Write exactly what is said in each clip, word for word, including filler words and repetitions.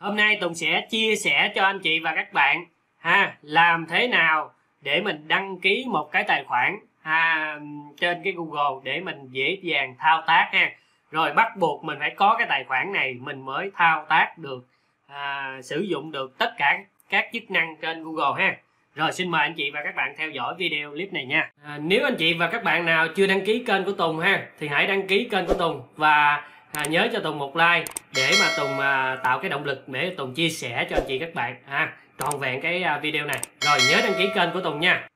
Hôm nay Tùng sẽ chia sẻ cho anh chị và các bạn ha, làm thế nào để mình đăng ký một cái tài khoản ha, trên cái Google để mình dễ dàng thao tác ha. Rồi bắt buộc mình phải có cái tài khoản này mình mới thao tác được, à, sử dụng được tất cả các chức năng trên Google ha. Rồi xin mời anh chị và các bạn theo dõi video clip này nha. À, nếu anh chị và các bạn nào chưa đăng ký kênh của Tùng ha, thì hãy đăng ký kênh của Tùng và à, nhớ cho Tùng một like để mà Tùng à, tạo cái động lực để Tùng chia sẻ cho anh chị các bạn à, trọn vẹn cái à, video này. Rồi nhớ đăng ký kênh của Tùng nha.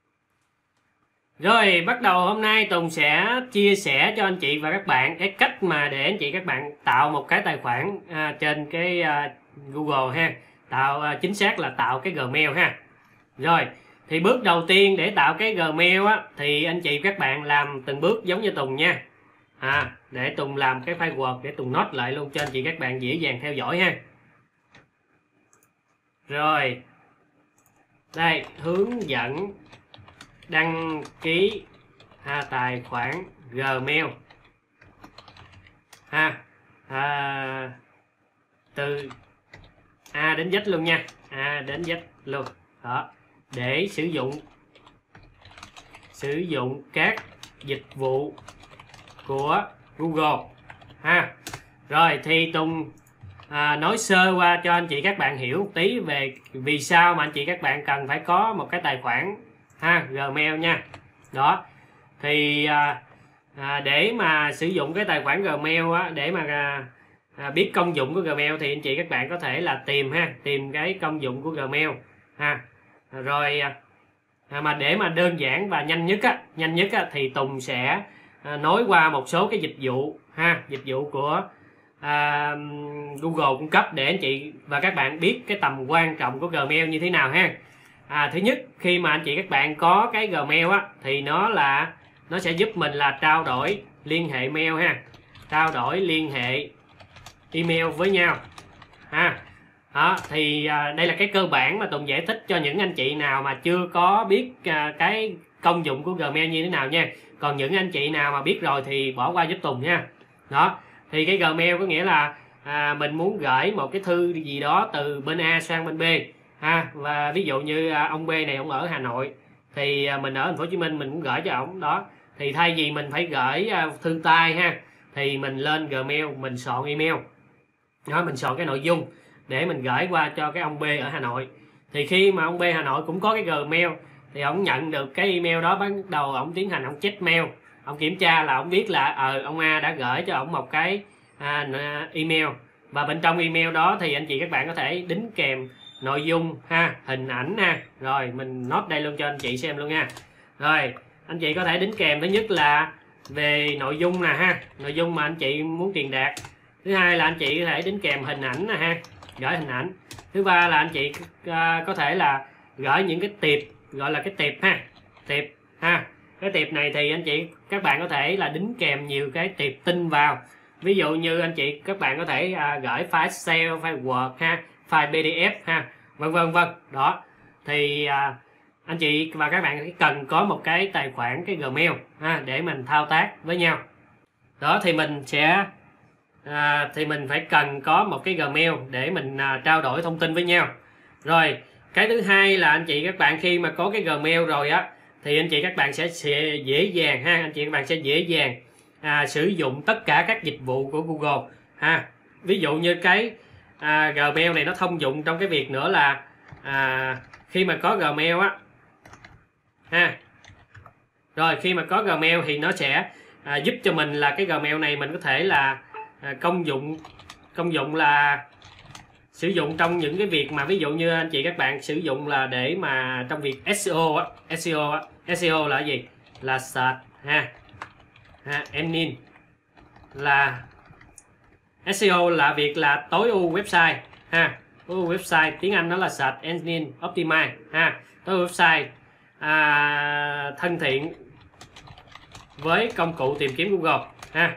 Rồi bắt đầu hôm nay Tùng sẽ chia sẻ cho anh chị và các bạn cái cách mà để anh chị các bạn tạo một cái tài khoản à, trên cái à, Google ha, tạo à, chính xác là tạo cái Gmail ha. Rồi thì bước đầu tiên để tạo cái Gmail á, thì anh chị các bạn làm từng bước giống như Tùng nha. À, để Tùng làm cái file Word để Tùng note lại luôn cho anh chị các bạn dễ dàng theo dõi ha. Rồi đây, hướng dẫn đăng ký à, tài khoản Gmail ha, à, từ A đến Z luôn nha, A đến Z luôn đó, để sử dụng sử dụng các dịch vụ của Google ha. Rồi thì Tùng à, nói sơ qua cho anh chị các bạn hiểu một tí về vì sao mà anh chị các bạn cần phải có một cái tài khoản ha Gmail nha. Đó thì à, à, để mà sử dụng cái tài khoản Gmail á, để mà à, à, biết công dụng của Gmail thì anh chị các bạn có thể là tìm ha, tìm cái công dụng của Gmail ha. Rồi à, mà để mà đơn giản và nhanh nhất á, nhanh nhất á, thì Tùng sẽ à, nói qua một số cái dịch vụ ha, dịch vụ của à, Google cung cấp để anh chị và các bạn biết cái tầm quan trọng của Gmail như thế nào ha. À, thứ nhất, khi mà anh chị các bạn có cái Gmail á, thì nó là nó sẽ giúp mình là trao đổi liên hệ mail ha, trao đổi liên hệ email với nhau ha. Đó, thì à, đây là cái cơ bản mà Tùng giải thích cho những anh chị nào mà chưa có biết à, cái công dụng của Gmail như thế nào nha. Còn những anh chị nào mà biết rồi thì bỏ qua giúp Tùng nha. Đó, thì cái Gmail có nghĩa là à, mình muốn gửi một cái thư gì đó từ bên A sang bên B ha, và ví dụ như à, ông B này ông ở Hà Nội thì à, mình ở Thành phố Hồ Chí Minh mình muốn gửi cho ổng đó, thì thay vì mình phải gửi à, thư tay ha, thì mình lên Gmail mình soạn email đó, mình soạn cái nội dung để mình gửi qua cho cái ông B ở Hà Nội. Thì khi mà ông B Hà Nội cũng có cái Gmail thì ổng nhận được cái email đó, bắt đầu ổng tiến hành ổng check mail, ổng kiểm tra là ổng biết là ờ, ông A đã gửi cho ổng một cái à, email, và bên trong email đó thì anh chị các bạn có thể đính kèm nội dung ha, hình ảnh ha. Rồi mình note đây luôn cho anh chị xem luôn nha. Rồi anh chị có thể đính kèm, thứ nhất là về nội dung nè ha, nội dung mà anh chị muốn truyền đạt, thứ hai là anh chị có thể đính kèm hình ảnh nè ha, gửi hình ảnh, thứ ba là anh chị à, có thể là gửi những cái tiệp, gọi là cái tiệp ha, tiệp ha. Cái tiệp này thì anh chị các bạn có thể là đính kèm nhiều cái tiệp tin vào, ví dụ như anh chị các bạn có thể à, gửi file Excel, file Word ha, file pê đê ép ha, vân vân vân. Đó thì à, anh chị và các bạn cần có một cái tài khoản cái Gmail ha, để mình thao tác với nhau. Đó thì mình sẽ à, thì mình phải cần có một cái Gmail để mình à, trao đổi thông tin với nhau. Rồi cái thứ hai là anh chị các bạn khi mà có cái Gmail rồi á, thì anh chị các bạn sẽ, sẽ dễ dàng ha, anh chị các bạn sẽ dễ dàng à, sử dụng tất cả các dịch vụ của Google ha. Ví dụ như cái à, Gmail này nó thông dụng trong cái việc nữa là à, khi mà có Gmail á ha, rồi khi mà có Gmail thì nó sẽ à, giúp cho mình là cái Gmail này mình có thể là à, công dụng công dụng là sử dụng trong những cái việc mà ví dụ như anh chị các bạn sử dụng là để mà trong việc ét e ô á, ét e ô á, ét e ô là gì? Là search ha, ha engine, là ét e ô là việc là tối ưu website ha, tối ưu website tiếng Anh nó là search engine optimize ha, tối ưu website à, thân thiện với công cụ tìm kiếm Google ha,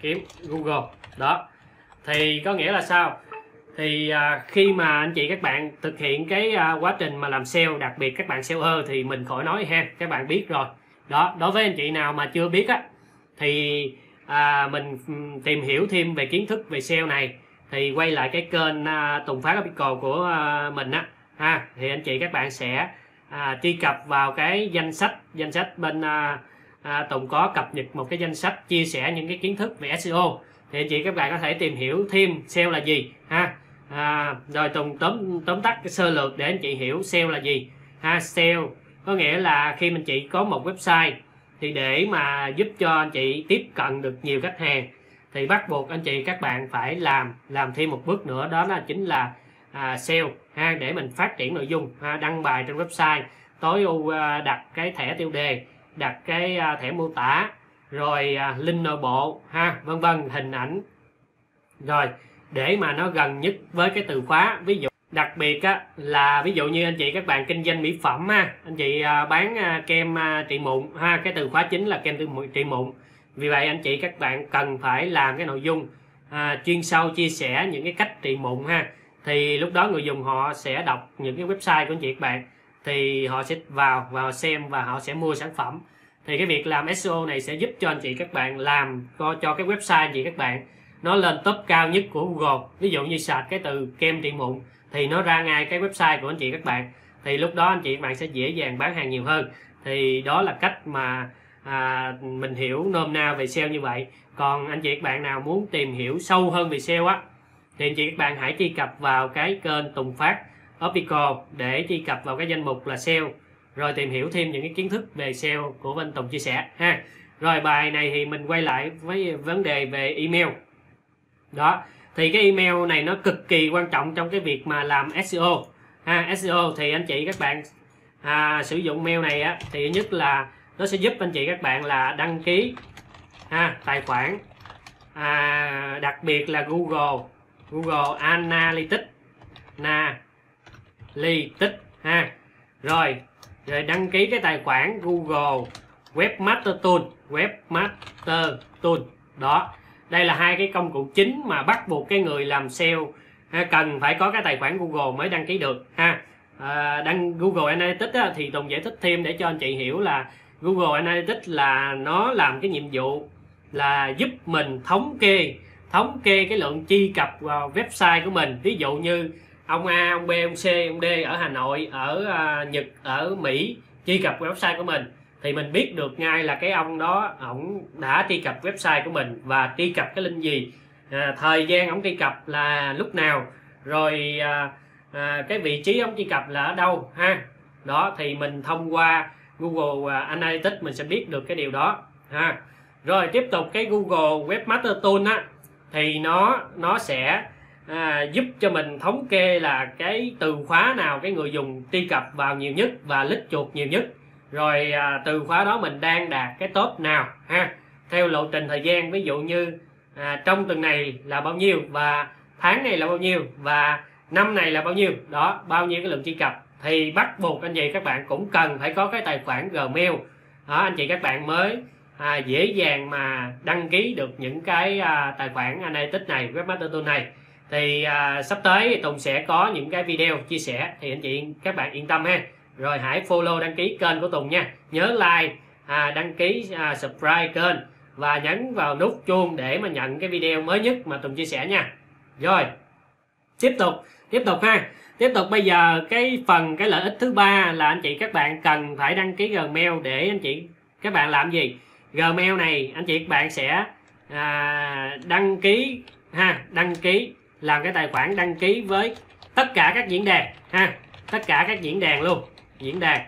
kiếm Google. Đó thì có nghĩa là sao? Thì à, khi mà anh chị các bạn thực hiện cái à, quá trình mà làm ét e ô, đặc biệt các bạn ét e ô thì mình khỏi nói ha, các bạn biết rồi. Đó, đối với anh chị nào mà chưa biết á thì à, mình tìm hiểu thêm về kiến thức về ét e ô này thì quay lại cái kênh uh, Tùng Phát Opical của uh, mình á ha, thì anh chị các bạn sẽ uh, truy cập vào cái danh sách danh sách bên uh, uh, Tùng có cập nhật một cái danh sách chia sẻ những cái kiến thức về S E O, thì anh chị các bạn có thể tìm hiểu thêm ét e o là gì ha. À, rồi Tùng tóm tóm tắt cái sơ lược để anh chị hiểu ét e o là gì ha. ét e o có nghĩa là khi mình chị có một website thì để mà giúp cho anh chị tiếp cận được nhiều khách hàng thì bắt buộc anh chị các bạn phải làm làm thêm một bước nữa, đó là chính là à, ét e o ha, để mình phát triển nội dung ha, đăng bài trên website, tối ưu à, đặt cái thẻ tiêu đề, đặt cái à, thẻ mô tả, rồi à, link nội bộ ha, vân vân, hình ảnh, rồi để mà nó gần nhất với cái từ khóa. Ví dụ đặc biệt á, là ví dụ như anh chị các bạn kinh doanh mỹ phẩm ha, anh chị à, bán à, kem à, trị mụn ha, cái từ khóa chính là kem trị mụn. Vì vậy anh chị các bạn cần phải làm cái nội dung à, chuyên sâu chia sẻ những cái cách trị mụn ha, thì lúc đó người dùng họ sẽ đọc những cái website của anh chị các bạn, thì họ sẽ vào vào xem và họ sẽ mua sản phẩm. Thì cái việc làm ét e o này sẽ giúp cho anh chị các bạn làm cho, cho cái website anh chị các bạn nó lên top cao nhất của Google. Ví dụ như search cái từ kem trị mụn thì nó ra ngay cái website của anh chị các bạn, thì lúc đó anh chị các bạn sẽ dễ dàng bán hàng nhiều hơn. Thì đó là cách mà à, mình hiểu nôm na về ét e o như vậy. Còn anh chị các bạn nào muốn tìm hiểu sâu hơn về ét e o á, thì anh chị các bạn hãy truy cập vào cái kênh Tùng Phát Opical để truy cập vào cái danh mục là ét e o, rồi tìm hiểu thêm những cái kiến thức về ét e o của bên Tùng chia sẻ ha. Rồi bài này thì mình quay lại với vấn đề về email. Đó, thì cái email này nó cực kỳ quan trọng trong cái việc mà làm ét e o ha. ét e o thì anh chị các bạn à, sử dụng mail này á, thì nhất là nó sẽ giúp anh chị các bạn là đăng ký ha, tài khoản à, đặc biệt là Google Google Analytics Analytics ha, rồi rồi đăng ký cái tài khoản Google Webmaster Tool Webmaster Tool. Đó, đây là hai cái công cụ chính mà bắt buộc cái người làm ét e o ha, cần phải có cái tài khoản Google mới đăng ký được ha. À, đăng Google Analytics á, thì Tùng giải thích thêm để cho anh chị hiểu là Google Analytics là nó làm cái nhiệm vụ là giúp mình thống kê thống kê cái lượng truy cập vào website của mình. Ví dụ như ông A, ông B, ông C, ông D ở Hà Nội, ở uh, Nhật, ở Mỹ truy cập vào website của mình, thì mình biết được ngay là cái ông đó ổng đã truy cập website của mình và truy cập cái link gì, à, thời gian ổng truy cập là lúc nào, rồi à, à, cái vị trí ổng truy cập là ở đâu ha. Đó, thì mình thông qua Google Analytics mình sẽ biết được cái điều đó ha. Rồi tiếp tục cái Google Webmaster Tool á, thì nó nó sẽ à, giúp cho mình thống kê là cái từ khóa nào cái người dùng truy cập vào nhiều nhất và lít chuột nhiều nhất, rồi à, từ khóa đó mình đang đạt cái top nào ha, theo lộ trình thời gian. Ví dụ như à, trong tuần này là bao nhiêu, và tháng này là bao nhiêu, và năm này là bao nhiêu. Đó, bao nhiêu cái lượng truy cập, thì bắt buộc anh chị các bạn cũng cần phải có cái tài khoản Gmail. Đó, anh chị các bạn mới à, dễ dàng mà đăng ký được những cái à, tài khoản Analytics này, Webmaster Tool này. Thì à, sắp tới Tùng sẽ có những cái video chia sẻ, thì anh chị các bạn yên tâm ha. Rồi hãy follow đăng ký kênh của Tùng nha. Nhớ like, à, đăng ký, à, subscribe kênh và nhấn vào nút chuông để mà nhận cái video mới nhất mà Tùng chia sẻ nha. Rồi, tiếp tục, tiếp tục ha. Tiếp tục bây giờ cái phần cái lợi ích thứ ba là anh chị các bạn cần phải đăng ký Gmail để anh chị các bạn làm gì? Gmail này anh chị các bạn sẽ à, đăng ký ha, đăng ký làm cái tài khoản đăng ký với tất cả các diễn đàn ha, tất cả các diễn đàn luôn. Diễn đàn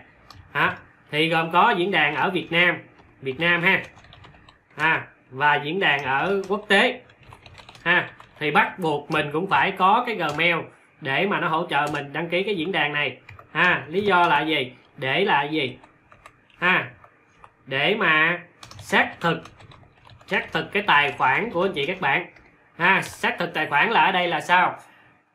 hả, thì gồm có diễn đàn ở Việt Nam Việt Nam ha, à, và diễn đàn ở quốc tế ha. Thì bắt buộc mình cũng phải có cái Gmail để mà nó hỗ trợ mình đăng ký cái diễn đàn này ha. Lý do là gì? Để là gì ha, để mà xác thực xác thực cái tài khoản của anh chị các bạn ha. Xác thực tài khoản là ở đây là sao?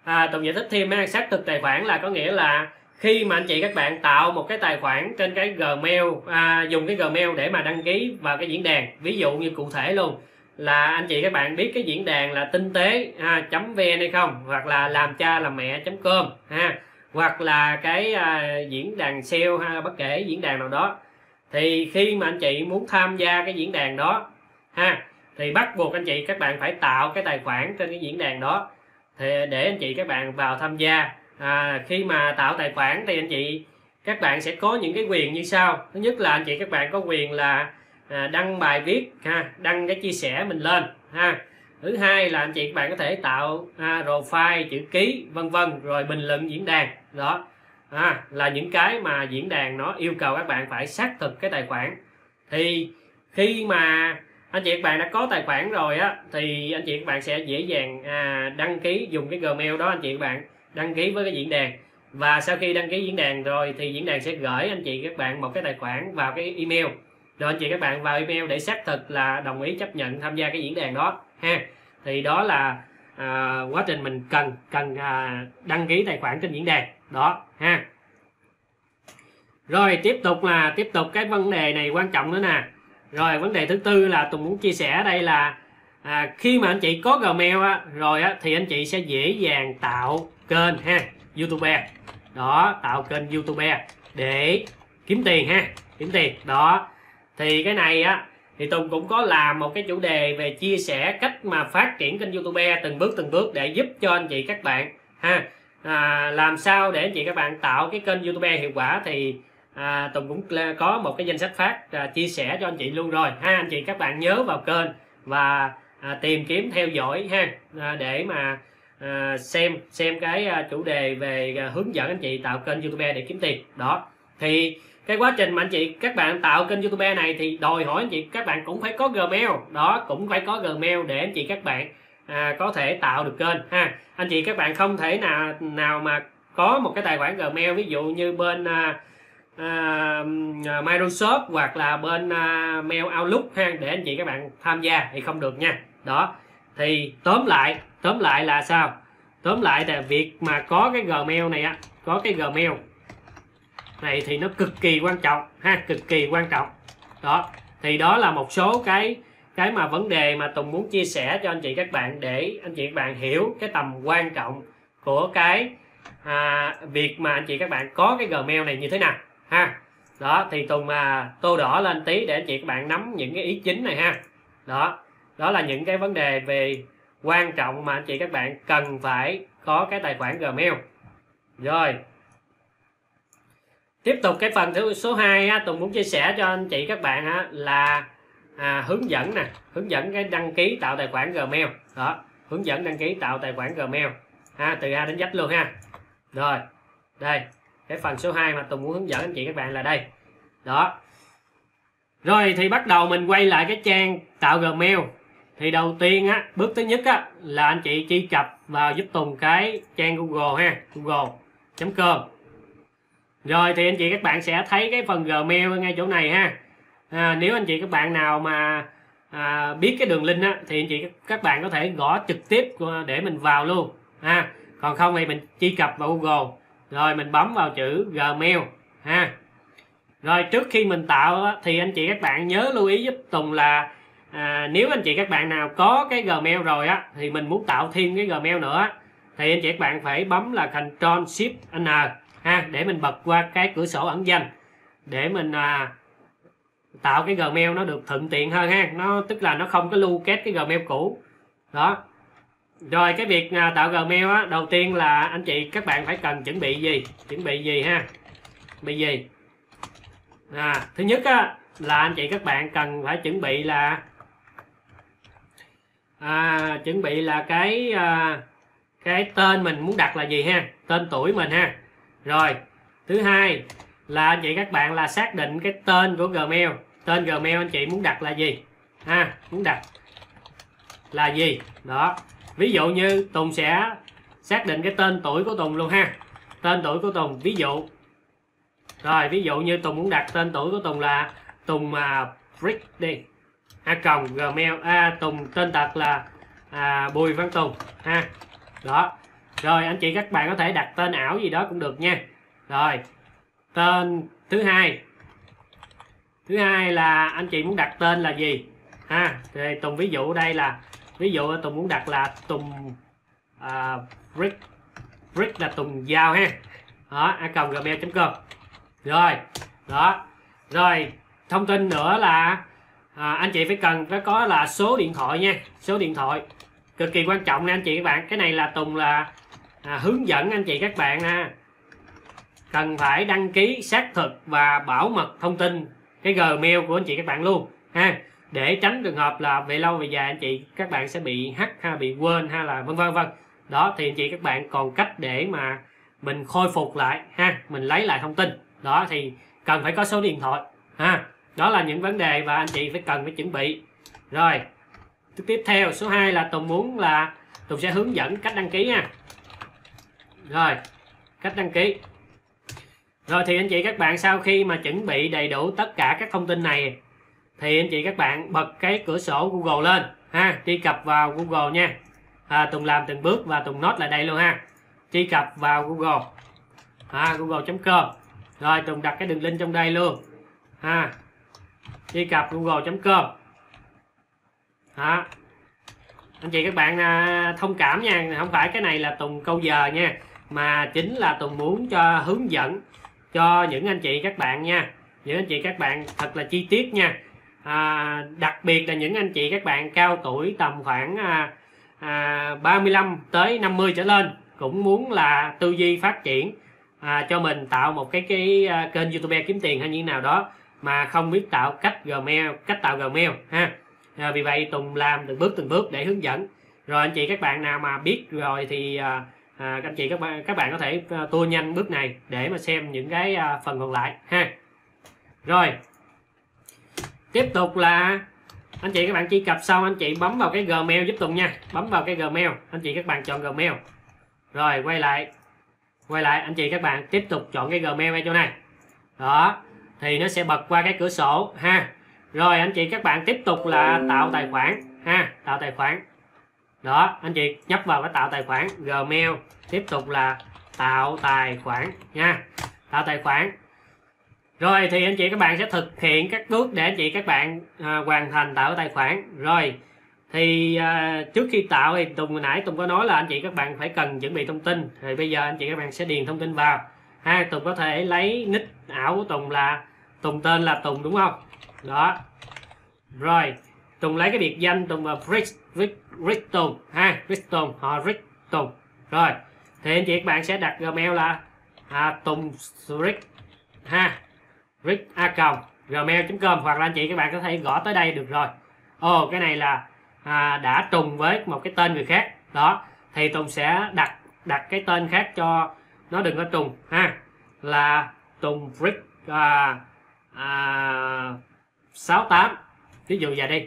À, Tùng giải thích thêm ha. Xác thực tài khoản là có nghĩa là khi mà anh chị các bạn tạo một cái tài khoản trên cái Gmail, à, dùng cái Gmail để mà đăng ký vào cái diễn đàn. Ví dụ như cụ thể luôn là anh chị các bạn biết cái diễn đàn là tinh tế à, chấm vn hay không, hoặc là làm cha làm mẹ chấm com ha, hoặc là cái à, diễn đàn ét e o ha, bất kể diễn đàn nào đó. Thì khi mà anh chị muốn tham gia cái diễn đàn đó ha, thì bắt buộc anh chị các bạn phải tạo cái tài khoản trên cái diễn đàn đó. thì để anh chị các bạn vào tham gia. À, khi mà tạo tài khoản thì anh chị các bạn sẽ có những cái quyền như sau. Thứ nhất là anh chị các bạn có quyền là đăng bài viết ha, đăng cái chia sẻ mình lên ha. Thứ hai là anh chị các bạn có thể tạo ha, profile, chữ ký vân vân, rồi bình luận diễn đàn đó. À, là những cái mà diễn đàn nó yêu cầu các bạn phải xác thực cái tài khoản. Thì khi mà anh chị các bạn đã có tài khoản rồi á, thì anh chị các bạn sẽ dễ dàng à, đăng ký dùng cái Gmail đó, anh chị các bạn đăng ký với cái diễn đàn. Và sau khi đăng ký diễn đàn rồi thì diễn đàn sẽ gửi anh chị các bạn một cái tài khoản vào cái email. Rồi anh chị các bạn vào email để xác thực là đồng ý chấp nhận tham gia cái diễn đàn đó ha. Thì đó là à, quá trình mình cần cần à, đăng ký tài khoản trên diễn đàn đó ha. Rồi tiếp tục là tiếp tục cái vấn đề này quan trọng nữa nè. Rồi vấn đề thứ tư là Tùng muốn chia sẻ ở đây là à, khi mà anh chị có Gmail á, rồi á, thì anh chị sẽ dễ dàng tạo kênh ha YouTube đó, tạo kênh YouTube để kiếm tiền ha, kiếm tiền đó. Thì cái này á thì Tùng cũng có làm một cái chủ đề về chia sẻ cách mà phát triển kênh YouTube từng bước từng bước để giúp cho anh chị các bạn ha. À, làm sao để anh chị các bạn tạo cái kênh YouTube hiệu quả thì à, Tùng cũng có một cái danh sách phát à, chia sẻ cho anh chị luôn rồi ha. Anh chị các bạn nhớ vào kênh và à, tìm kiếm theo dõi ha, à, để mà à, xem xem cái à, chủ đề về à, hướng dẫn anh chị tạo kênh YouTube để kiếm tiền đó. Thì cái quá trình mà anh chị các bạn tạo kênh YouTube này thì đòi hỏi anh chị các bạn cũng phải có Gmail đó, cũng phải có Gmail để anh chị các bạn à, có thể tạo được kênh ha. Anh chị các bạn không thể nào nào mà có một cái tài khoản Gmail ví dụ như bên à, à, Microsoft hoặc là bên à, Mail Outlook ha, để anh chị các bạn tham gia thì không được nha. Đó thì tóm lại tóm lại là sao? Tóm lại là việc mà có cái Gmail này á, có cái Gmail này thì nó cực kỳ quan trọng ha, cực kỳ quan trọng đó. Thì đó là một số cái cái mà vấn đề mà Tùng muốn chia sẻ cho anh chị các bạn để anh chị các bạn hiểu cái tầm quan trọng của cái à, việc mà anh chị các bạn có cái Gmail này như thế nào ha. Đó thì Tùng à, tô đỏ lên tí để anh chị các bạn nắm những cái ý chính này ha. Đó, đó là những cái vấn đề về quan trọng mà anh chị các bạn cần phải có cái tài khoản Gmail. Rồi tiếp tục cái phần thứ số hai á, Tùng muốn chia sẻ cho anh chị các bạn á, là à, hướng dẫn nè, hướng dẫn cái đăng ký tạo tài khoản Gmail đó, hướng dẫn đăng ký tạo tài khoản Gmail ha, từ A đến Z luôn ha. Rồi đây cái phần số hai mà Tùng muốn hướng dẫn anh chị các bạn là đây đó. Rồi thì bắt đầu mình quay lại cái trang tạo Gmail. Thì đầu tiên á, bước thứ nhất á, là anh chị truy cập vào giúp Tùng cái trang Google ha, google chấm com. Rồi thì anh chị các bạn sẽ thấy cái phần Gmail ngay chỗ này ha. À, nếu anh chị các bạn nào mà à, biết cái đường link á, thì anh chị các bạn có thể gõ trực tiếp để mình vào luôn ha. Còn không thì mình truy cập vào Google rồi mình bấm vào chữ Gmail ha. Rồi trước khi mình tạo á, thì anh chị các bạn nhớ lưu ý giúp Tùng là à, nếu anh chị các bạn nào có cái Gmail rồi á, thì mình muốn tạo thêm cái Gmail nữa thì anh chị các bạn phải bấm là Control Shift N ha, để mình bật qua cái cửa sổ ẩn danh để mình à, tạo cái Gmail nó được thuận tiện hơn ha. Nó tức là nó không có lưu kết cái Gmail cũ đó. Rồi cái việc à, tạo Gmail á, đầu tiên là anh chị các bạn phải cần chuẩn bị gì, chuẩn bị gì ha, chuẩn bị gì à, thứ nhất á, là anh chị các bạn cần phải chuẩn bị là à, chuẩn bị là cái à, cái tên mình muốn đặt là gì ha, tên tuổi mình ha. Rồi thứ hai là anh chị các bạn là xác định cái tên của Gmail, tên Gmail anh chị muốn đặt là gì ha, muốn đặt là gì đó. Ví dụ như Tùng sẽ xác định cái tên tuổi của Tùng luôn ha, tên tuổi của Tùng ví dụ. Rồi ví dụ như Tùng muốn đặt tên tuổi của Tùng là Tùng à, Brick đi a còng Gmail a, Tùng tên thật là à, Bùi Văn Tùng ha đó. Rồi anh chị các bạn có thể đặt tên ảo gì đó cũng được nha. Rồi tên thứ hai thứ hai là anh chị muốn đặt tên là gì ha. Thì Tùng ví dụ đây là ví dụ Tùng muốn đặt là Tùng uh, Brick, Brick là Tùng Giao ha đó, a còng gmail chấm com. Rồi đó. Rồi thông tin nữa là à, anh chị phải cần phải có là số điện thoại nha, số điện thoại cực kỳ quan trọng nè anh chị các bạn. Cái này là Tùng là à, hướng dẫn anh chị các bạn ha, cần phải đăng ký xác thực và bảo mật thông tin cái Gmail của anh chị các bạn luôn ha, để tránh trường hợp là về lâu về dài anh chị các bạn sẽ bị hack ha, bị quên ha, là vân vân vân đó. Thì anh chị các bạn còn cách để mà mình khôi phục lại ha, mình lấy lại thông tin đó thì cần phải có số điện thoại ha. Đó là những vấn đề và anh chị phải cần phải chuẩn bị. Rồi tiếp theo số hai là Tùng muốn là Tùng sẽ hướng dẫn cách đăng ký ha. Rồi cách đăng ký. Rồi thì anh chị các bạn sau khi mà chuẩn bị đầy đủ tất cả các thông tin này thì anh chị các bạn bật cái cửa sổ Google lên ha, truy cập vào Google nha. À, Tùng làm từng bước và Tùng note lại đây luôn ha. Truy cập vào Google à, google chấm com. Rồi Tùng đặt cái đường link trong đây luôn ha. Truy cập google chấm com. Đó. Anh chị các bạn thông cảm nha, không phải cái này là Tùng câu giờ nha, mà chính là Tùng muốn cho hướng dẫn cho những anh chị các bạn nha, những anh chị các bạn thật là chi tiết nha, à, đặc biệt là những anh chị các bạn cao tuổi tầm khoảng à, à, ba mươi lăm tới năm mươi trở lên cũng muốn là tư duy phát triển à, cho mình tạo một cái cái kênh YouTube kiếm tiền hay như nào đó mà không biết tạo cách Gmail, cách tạo Gmail ha. À, vì vậy Tùng làm từng bước từng bước để hướng dẫn. Rồi anh chị các bạn nào mà biết rồi thì à, anh chị các bạn các bạn có thể tua nhanh bước này để mà xem những cái à, phần còn lại ha. Rồi tiếp tục là anh chị các bạn truy cập xong anh chị bấm vào cái Gmail giúp Tùng nha, bấm vào cái Gmail, anh chị các bạn chọn Gmail. Rồi quay lại, quay lại anh chị các bạn tiếp tục chọn cái Gmail ngay chỗ này. Đó thì nó sẽ bật qua cái cửa sổ ha. Rồi anh chị các bạn tiếp tục là tạo tài khoản ha, tạo tài khoản. Đó, anh chị nhấp vào cái tạo tài khoản Gmail, tiếp tục là tạo tài khoản nha, tạo tài khoản. Rồi thì anh chị các bạn sẽ thực hiện các bước để anh chị các bạn à, hoàn thành tạo tài khoản. Rồi thì à, trước khi tạo thì Tùng hồi nãy Tùng có nói là anh chị các bạn phải cần chuẩn bị thông tin. Thì bây giờ anh chị các bạn sẽ điền thông tin vào ha. Tùng có thể lấy nick ảo của Tùng là Tùng, tên là Tùng đúng không? Đó. Rồi Tùng lấy cái biệt danh Tùng và Rick, Rick, Rick Tùng ha, Rick Tùng, họ Rick Tùng. Rồi thì anh chị các bạn sẽ đặt Gmail là à, Tùng Rick ha, Rick a còng gmail chấm com, hoặc là anh chị các bạn có thể gõ tới đây được rồi. Ồ oh, cái này là à, đã trùng với một cái tên người khác. Đó thì Tùng sẽ đặt đặt cái tên khác cho nó đừng có trùng ha, là Tùng Rick à, à, sáu tám ví dụ vậy đi.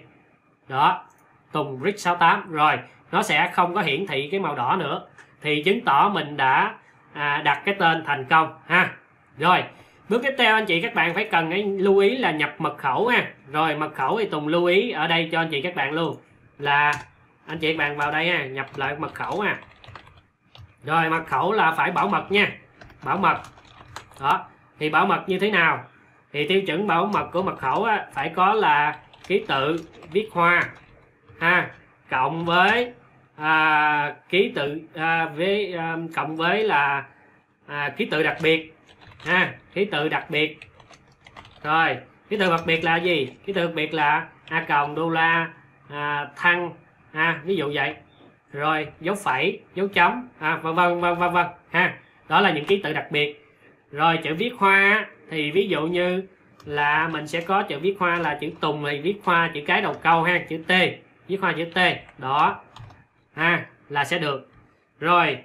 Đó Tùng Rick sáu tám. Rồi nó sẽ không có hiển thị cái màu đỏ nữa, thì chứng tỏ mình đã à, đặt cái tên thành công ha. Rồi bước tiếp theo anh chị các bạn phải cần lưu ý là nhập mật khẩu ha. Rồi mật khẩu thì Tùng lưu ý ở đây cho anh chị các bạn luôn là anh chị các bạn vào đây ha, nhập lại mật khẩu ha. Rồi mật khẩu là phải bảo mật nha, bảo mật. Đó thì bảo mật như thế nào? Thì tiêu chuẩn bảo mật của mật khẩu á, phải có là ký tự viết hoa ha, cộng với à, ký tự à, với à, cộng với là à, ký tự đặc biệt ha, ký tự đặc biệt. Rồi ký tự đặc biệt là gì? Ký tự đặc biệt là a cộng đô la à, thăng ha, ví dụ vậy. Rồi dấu phẩy, dấu chấm à, vân vân vân vân vân ha. Đó là những ký tự đặc biệt. Rồi chữ viết hoa thì ví dụ như là mình sẽ có chữ viết hoa là chữ Tùng này, viết hoa chữ cái đầu câu ha, chữ T, viết hoa chữ T đó ha, là sẽ được. Rồi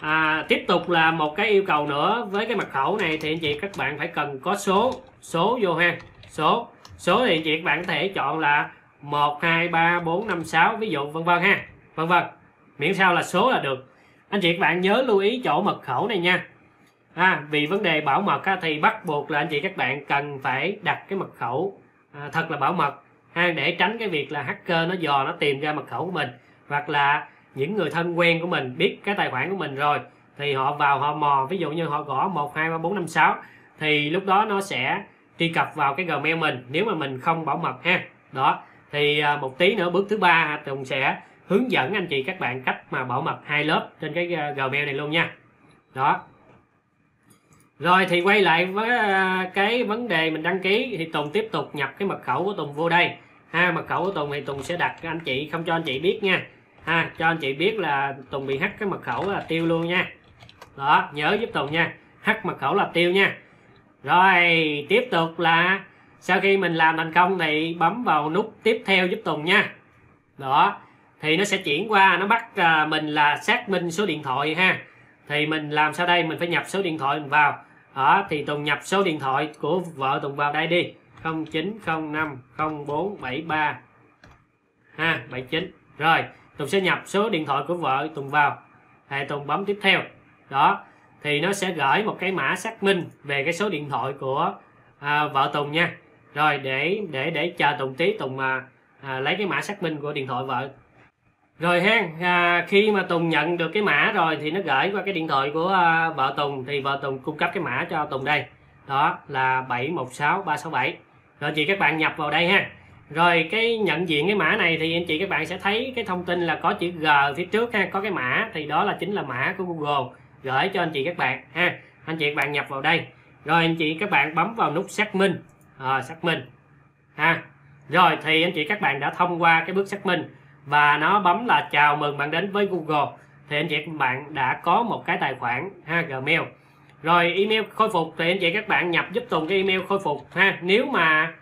à, tiếp tục là một cái yêu cầu nữa với cái mật khẩu này thì anh chị các bạn phải cần có số, số vô ha, số số thì anh chị các bạn có thể chọn là một hai ba bốn năm sáu ví dụ vân vân ha, vân vân, miễn sao là số là được. Anh chị các bạn nhớ lưu ý chỗ mật khẩu này nha. À, vì vấn đề bảo mật á, thì bắt buộc là anh chị các bạn cần phải đặt cái mật khẩu à, thật là bảo mật ha, để tránh cái việc là hacker nó dò nó tìm ra mật khẩu của mình, hoặc là những người thân quen của mình biết cái tài khoản của mình rồi thì họ vào họ mò, ví dụ như họ gõ một hai ba bốn năm sáu thì lúc đó nó sẽ truy cập vào cái Gmail mình nếu mà mình không bảo mật ha. Đó thì à, một tí nữa bước thứ ba Tùng sẽ hướng dẫn anh chị các bạn cách mà bảo mật hai lớp trên cái Gmail này luôn nha. Đó. Rồi thì quay lại với cái vấn đề mình đăng ký thì Tùng tiếp tục nhập cái mật khẩu của Tùng vô đây ha. Mật khẩu của Tùng thì Tùng sẽ đặt anh chị, không cho anh chị biết nha, ha, cho anh chị biết là Tùng bị hack cái mật khẩu là tiêu luôn nha. Đó, nhớ giúp Tùng nha, hack mật khẩu là tiêu nha. Rồi tiếp tục là sau khi mình làm thành công thì bấm vào nút tiếp theo giúp Tùng nha. Đó, thì nó sẽ chuyển qua, nó bắt mình là xác minh số điện thoại ha. Thì mình làm sau đây mình phải nhập số điện thoại mình vào. Đó, thì Tùng nhập số điện thoại của vợ Tùng vào đây đi, không chín không năm không bốn bảy ba ha, bảy chín. Rồi Tùng sẽ nhập số điện thoại của vợ Tùng vào, thì Tùng bấm tiếp theo. Đó, thì nó sẽ gửi một cái mã xác minh về cái số điện thoại của à, vợ Tùng nha. Rồi để để để chờ Tùng tí, Tùng mà à, lấy cái mã xác minh của điện thoại vợ. Rồi ha, à, khi mà Tùng nhận được cái mã rồi thì nó gửi qua cái điện thoại của à, vợ Tùng, thì vợ Tùng cung cấp cái mã cho Tùng đây. Đó là bảy một sáu ba sáu bảy. Rồi chị các bạn nhập vào đây ha. Rồi cái nhận diện cái mã này thì anh chị các bạn sẽ thấy cái thông tin là có chữ G phía trước ha, có cái mã, thì đó là chính là mã của Google gửi cho anh chị các bạn ha. Anh chị các bạn nhập vào đây. Rồi anh chị các bạn bấm vào nút xác minh, à, xác minh ha. Rồi thì anh chị các bạn đã thông qua cái bước xác minh và nó bấm là chào mừng bạn đến với Google, thì anh chị các bạn đã có một cái tài khoản ha, Gmail. Rồi email khôi phục thì anh chị các bạn nhập giúp Tùng cái email khôi phục ha. Nếu mà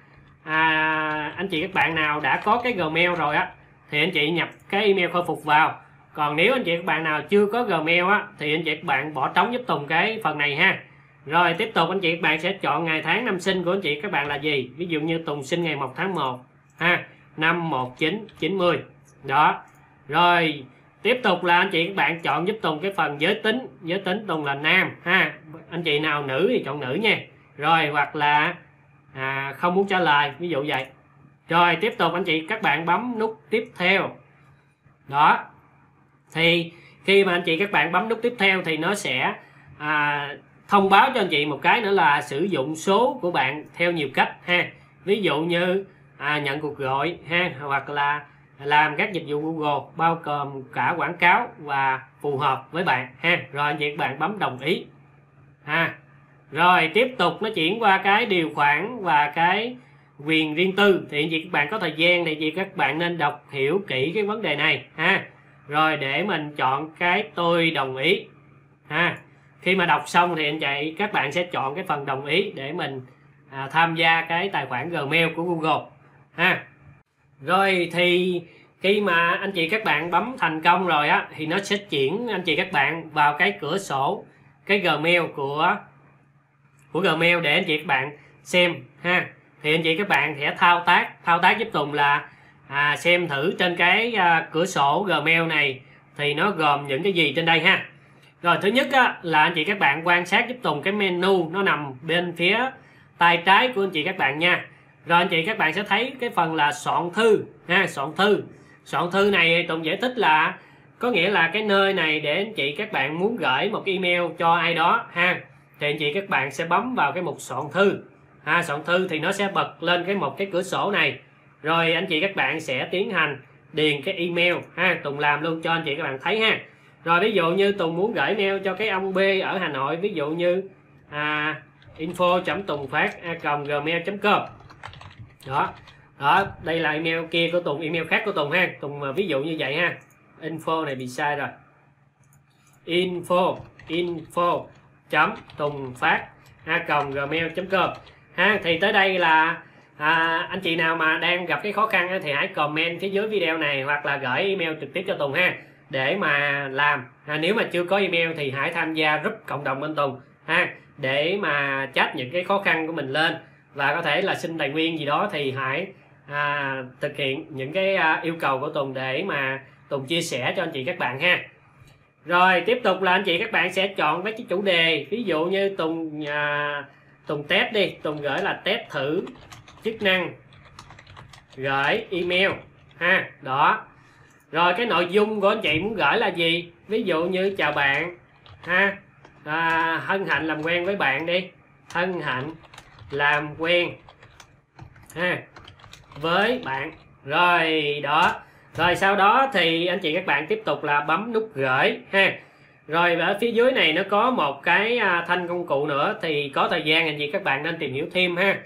à, anh chị các bạn nào đã có cái Gmail rồi á thì anh chị nhập cái email khôi phục vào. Còn nếu anh chị các bạn nào chưa có Gmail á thì anh chị các bạn bỏ trống giúp Tùng cái phần này ha. Rồi tiếp tục anh chị các bạn sẽ chọn ngày tháng năm sinh của anh chị các bạn là gì. Ví dụ như Tùng sinh ngày một tháng một ha, năm một chín chín mươi. Đó. Rồi tiếp tục là anh chị các bạn chọn giúp Tùng cái phần giới tính. Giới tính Tùng là nam ha. Anh chị nào nữ thì chọn nữ nha. Rồi hoặc là à, không muốn trả lời, ví dụ vậy. Rồi tiếp tục anh chị các bạn bấm nút tiếp theo. Đó. Thì khi mà anh chị các bạn bấm nút tiếp theo thì nó sẽ à, thông báo cho anh chị một cái nữa là sử dụng số của bạn theo nhiều cách ha. Ví dụ như à, nhận cuộc gọi ha, hoặc là làm các dịch vụ Google bao gồm cả quảng cáo và phù hợp với bạn ha. Rồi anh chị các bạn bấm đồng ý ha. Rồi tiếp tục nó chuyển qua cái điều khoản và cái quyền riêng tư, thì anh chị các bạn có thời gian thì chị các bạn nên đọc hiểu kỹ cái vấn đề này ha. Rồi để mình chọn cái tôi đồng ý ha. Khi mà đọc xong thì anh chị các bạn sẽ chọn cái phần đồng ý để mình à, tham gia cái tài khoản Gmail của Google ha. Rồi thì khi mà anh chị các bạn bấm thành công rồi á thì nó sẽ chuyển anh chị các bạn vào cái cửa sổ cái Gmail của của Gmail để anh chị các bạn xem ha. Thì anh chị các bạn sẽ thao tác thao tác giúp Tùng là à, xem thử trên cái à, cửa sổ Gmail này thì nó gồm những cái gì trên đây ha. Rồi thứ nhất á, là anh chị các bạn quan sát giúp Tùng cái menu nó nằm bên phía tay trái của anh chị các bạn nha. Rồi anh chị các bạn sẽ thấy cái phần là soạn thư ha, soạn thư. Soạn thư này Tùng giải thích là có nghĩa là cái nơi này để anh chị các bạn muốn gửi một cái email cho ai đó ha. Thì anh chị các bạn sẽ bấm vào cái mục soạn thư ha, soạn thư thì nó sẽ bật lên cái một cái cửa sổ này. Rồi anh chị các bạn sẽ tiến hành điền cái email ha. Tùng làm luôn cho anh chị các bạn thấy ha. Rồi ví dụ như Tùng muốn gửi mail cho cái ông B ở Hà Nội, ví dụ như à, info chấm tungphat a còng gmail chấm com. Đó. Đó, đây là email kia của Tùng, email khác của Tùng ha. Tùng ví dụ như vậy ha. Info này bị sai rồi. Info info chấm tungphat a còng gmail chấm com ha. Thì tới đây là à, anh chị nào mà đang gặp cái khó khăn thì hãy comment phía dưới video này hoặc là gửi email trực tiếp cho Tùng ha, để mà làm ha. Nếu mà chưa có email thì hãy tham gia group cộng đồng bên Tùng ha, để mà chat những cái khó khăn của mình lên và có thể là xin tài nguyên gì đó, thì hãy à, thực hiện những cái à, yêu cầu của Tùng để mà Tùng chia sẻ cho anh chị các bạn ha. Rồi tiếp tục là anh chị các bạn sẽ chọn với cái chủ đề, ví dụ như Tùng à, Tùng test đi, Tùng gửi là test thử chức năng gửi email ha. Đó. Rồi cái nội dung của anh chị muốn gửi là gì, ví dụ như chào bạn ha, à, hân hạnh làm quen với bạn đi, hân hạnh làm quen ha với bạn. Rồi đó. Rồi sau đó thì anh chị các bạn tiếp tục là bấm nút gửi ha. Rồi ở phía dưới này nó có một cái thanh công cụ nữa, thì có thời gian anh chị các bạn nên tìm hiểu thêm ha.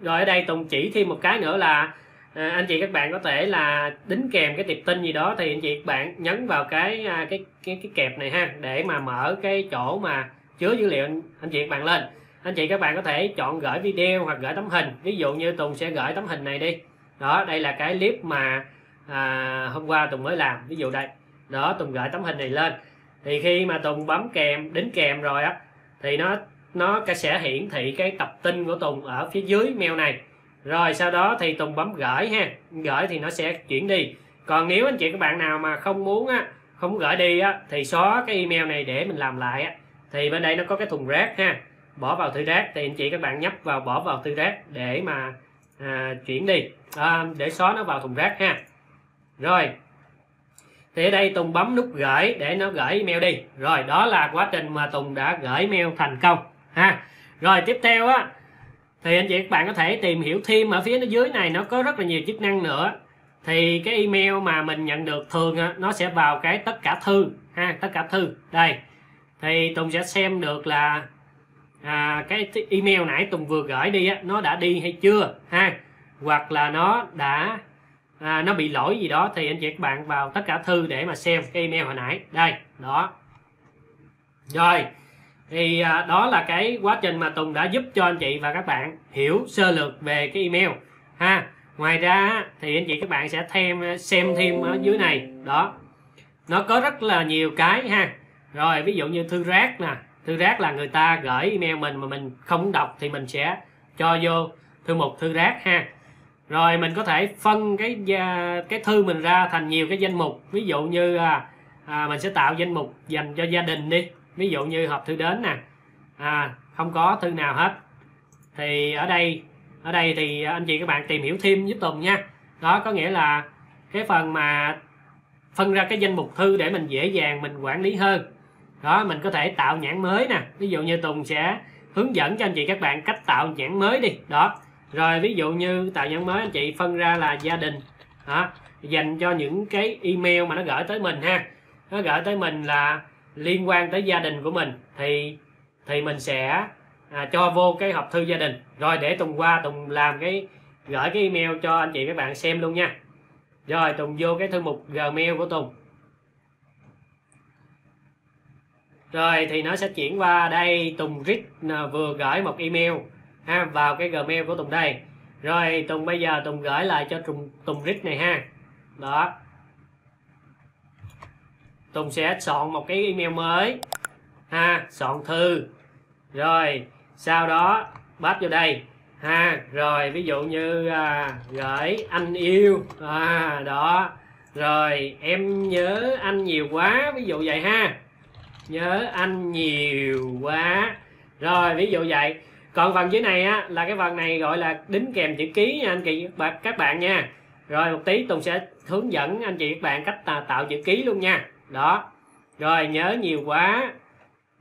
Rồi ở đây Tùng chỉ thêm một cái nữa là à, anh chị các bạn có thể là đính kèm cái tiệp tin gì đó, thì anh chị các bạn nhấn vào cái cái cái, cái kẹp này ha, để mà mở cái chỗ mà chứa dữ liệu anh, anh chị các bạn lên. Anh chị các bạn có thể chọn gửi video hoặc gửi tấm hình. Ví dụ như Tùng sẽ gửi tấm hình này đi. Đó, đây là cái clip mà à, hôm qua Tùng mới làm. Ví dụ đây. Đó, Tùng gửi tấm hình này lên. Thì khi mà Tùng bấm kèm, đính kèm rồi á, thì nó nó sẽ hiển thị cái tập tin của Tùng ở phía dưới mail này. Rồi sau đó thì Tùng bấm gửi ha. Gửi thì nó sẽ chuyển đi. Còn nếu anh chị các bạn nào mà không muốn á, không gửi đi á, thì xóa cái email này để mình làm lại á. Thì bên đây nó có cái thùng rác ha. Bỏ vào thư rác thì anh chị các bạn nhấp vào bỏ vào thư rác để mà à, chuyển đi, à, để xóa nó vào thùng rác ha. Rồi thì ở đây Tùng bấm nút gửi để nó gửi email đi. Rồi đó là quá trình mà Tùng đã gửi mail thành công ha. Rồi tiếp theo á, thì anh chị các bạn có thể tìm hiểu thêm ở phía dưới này, nó có rất là nhiều chức năng nữa. Thì cái email mà mình nhận được thường á, nó sẽ vào cái tất cả thư ha, tất cả thư đây. Thì Tùng sẽ xem được là À, cái email nãy Tùng vừa gửi đi á, nó đã đi hay chưa ha, hoặc là nó đã à, nó bị lỗi gì đó. Thì anh chị các bạn vào tất cả thư để mà xem cái email hồi nãy đây đó. Rồi thì à, đó là cái quá trình mà Tùng đã giúp cho anh chị và các bạn hiểu sơ lược về cái email ha. Ngoài ra thì anh chị các bạn sẽ thêm xem thêm ở dưới này đó, nó có rất là nhiều cái ha. Rồi ví dụ như thư rác nè. Thư rác là người ta gửi email mình mà mình không đọc thì mình sẽ cho vô thư mục thư rác ha. Rồi mình có thể phân cái cái thư mình ra thành nhiều cái danh mục. Ví dụ như à, à, mình sẽ tạo danh mục dành cho gia đình đi. Ví dụ như hộp thư đến nè, à, không có thư nào hết. Thì ở đây ở đây thì anh chị các bạn tìm hiểu thêm giúp Tùng nha. Đó có nghĩa là cái phần mà phân ra cái danh mục thư để mình dễ dàng mình quản lý hơn. Đó, mình có thể tạo nhãn mới nè. Ví dụ như Tùng sẽ hướng dẫn cho anh chị các bạn cách tạo nhãn mới đi. Đó. Rồi ví dụ như tạo nhãn mới anh chị phân ra là gia đình. Đó, dành cho những cái email mà nó gửi tới mình ha. Nó gửi tới mình là liên quan tới gia đình của mình thì thì mình sẽ à, cho vô cái hộp thư gia đình. Rồi để Tùng qua Tùng làm cái gửi cái email cho anh chị các bạn xem luôn nha. Rồi Tùng vô cái thư mục Gmail của Tùng. Rồi thì nó sẽ chuyển qua đây. Tùng Rít vừa gửi một email ha, vào cái Gmail của Tùng đây. Rồi Tùng bây giờ Tùng gửi lại cho Tùng, Tùng Rít này ha. Đó, Tùng sẽ soạn một cái email mới ha, soạn thư. Rồi sau đó bắt vô đây ha. Rồi ví dụ như à, gửi anh yêu à, đó. Rồi em nhớ anh nhiều quá, ví dụ vậy ha. Nhớ anh nhiều quá. Rồi ví dụ vậy. Còn phần dưới này á, là cái phần này gọi là đính kèm chữ ký nha anh chị các bạn nha. Rồi một tí Tùng sẽ hướng dẫn anh chị các bạn cách tạo chữ ký luôn nha. Đó. Rồi nhớ nhiều quá.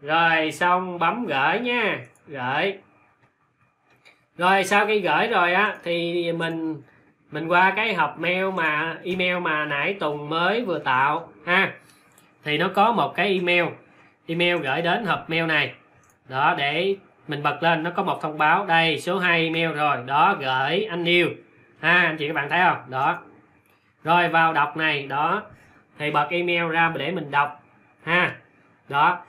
Rồi xong bấm gửi nha. Gửi. Rồi sau khi gửi rồi á, thì mình mình qua cái hộp mail mà email mà nãy Tùng mới vừa tạo ha. Thì nó có một cái email email gửi đến hộp mail này. Đó, để mình bật lên nó có một thông báo đây, số hai email rồi đó, gửi anh yêu ha, anh chị các bạn thấy không đó. Rồi vào đọc này đó, thì bật email ra để mình đọc ha. Đó,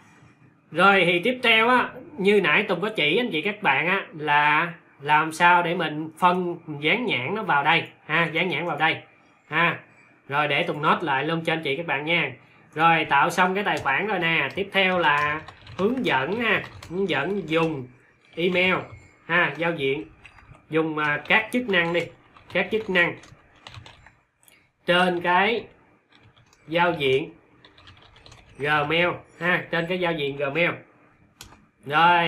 rồi thì tiếp theo á, như nãy Tùng có chỉ anh chị các bạn á, là làm sao để mình phân mình dán nhãn nó vào đây ha, dán nhãn vào đây ha. Rồi để Tùng note lại luôn cho anh chị các bạn nha. Rồi tạo xong cái tài khoản rồi nè, tiếp theo là hướng dẫn ha, hướng dẫn dùng email ha, giao diện, dùng các chức năng đi, các chức năng trên cái giao diện Gmail ha, trên cái giao diện Gmail. Rồi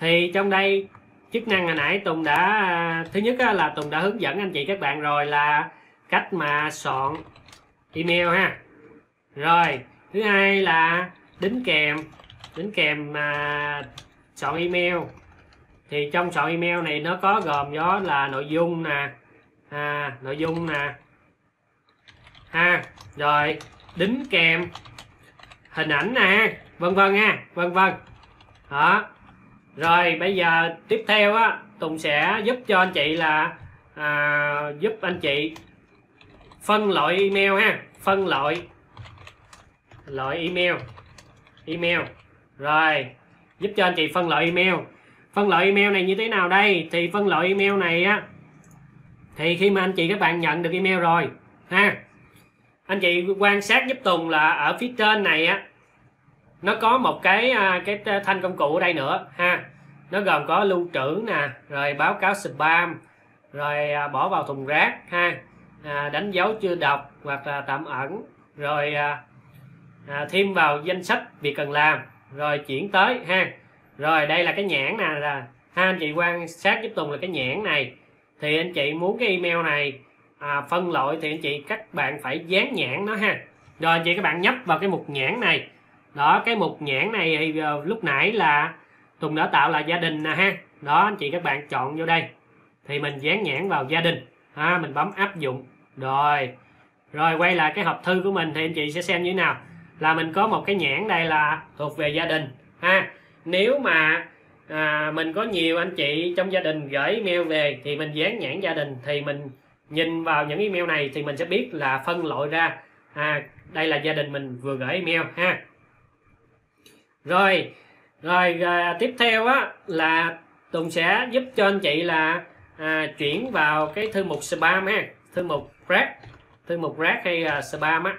thì trong đây chức năng hồi nãy Tùng đã, thứ nhất là Tùng đã hướng dẫn anh chị các bạn rồi là cách mà soạn email ha. Rồi thứ hai là đính kèm đính kèm mà soạn email. Thì trong soạn email này nó có gồm đó là nội dung nè, à, nội dung nè ha, rồi đính kèm hình ảnh nè, vân vân ha, vân vân đó. Rồi bây giờ tiếp theo á, Tùng sẽ giúp cho anh chị là à, giúp anh chị phân loại email ha, phân loại loại email email rồi giúp cho anh chị phân loại email. Phân loại email này như thế nào đây? Thì phân loại email này á, thì khi mà anh chị các bạn nhận được email rồi ha, anh chị quan sát giúp Tùng là ở phía trên này á, nó có một cái cái thanh công cụ ở đây nữa ha, nó gồm có lưu trữ nè, rồi báo cáo spam, rồi bỏ vào thùng rác ha, à, đánh dấu chưa đọc hoặc là tạm ẩn, rồi à, à, thêm vào danh sách việc cần làm, rồi chuyển tới ha. Rồi đây là cái nhãn nè, là ha, anh chị quan sát giúp Tùng là cái nhãn này, thì anh chị muốn cái email này à, phân loại thì anh chị các bạn phải dán nhãn nó ha. Rồi anh chị các bạn nhấp vào cái mục nhãn này đó, cái mục nhãn này thì lúc nãy là Tùng đã tạo là gia đình nè ha, đó anh chị các bạn chọn vô đây thì mình dán nhãn vào gia đình ha, mình bấm áp dụng rồi rồi quay lại cái hộp thư của mình thì anh chị sẽ xem như thế nào, là mình có một cái nhãn đây là thuộc về gia đình ha. Nếu mà à, mình có nhiều anh chị trong gia đình gửi email về thì mình dán nhãn gia đình, thì mình nhìn vào những email này thì mình sẽ biết là phân loại ra à, đây là gia đình mình vừa gửi email ha. Rồi rồi à, tiếp theo á là Tùng sẽ giúp cho anh chị là à, chuyển vào cái thư mục spam ha, thư mục rác, thư mục rác hay uh, spam á.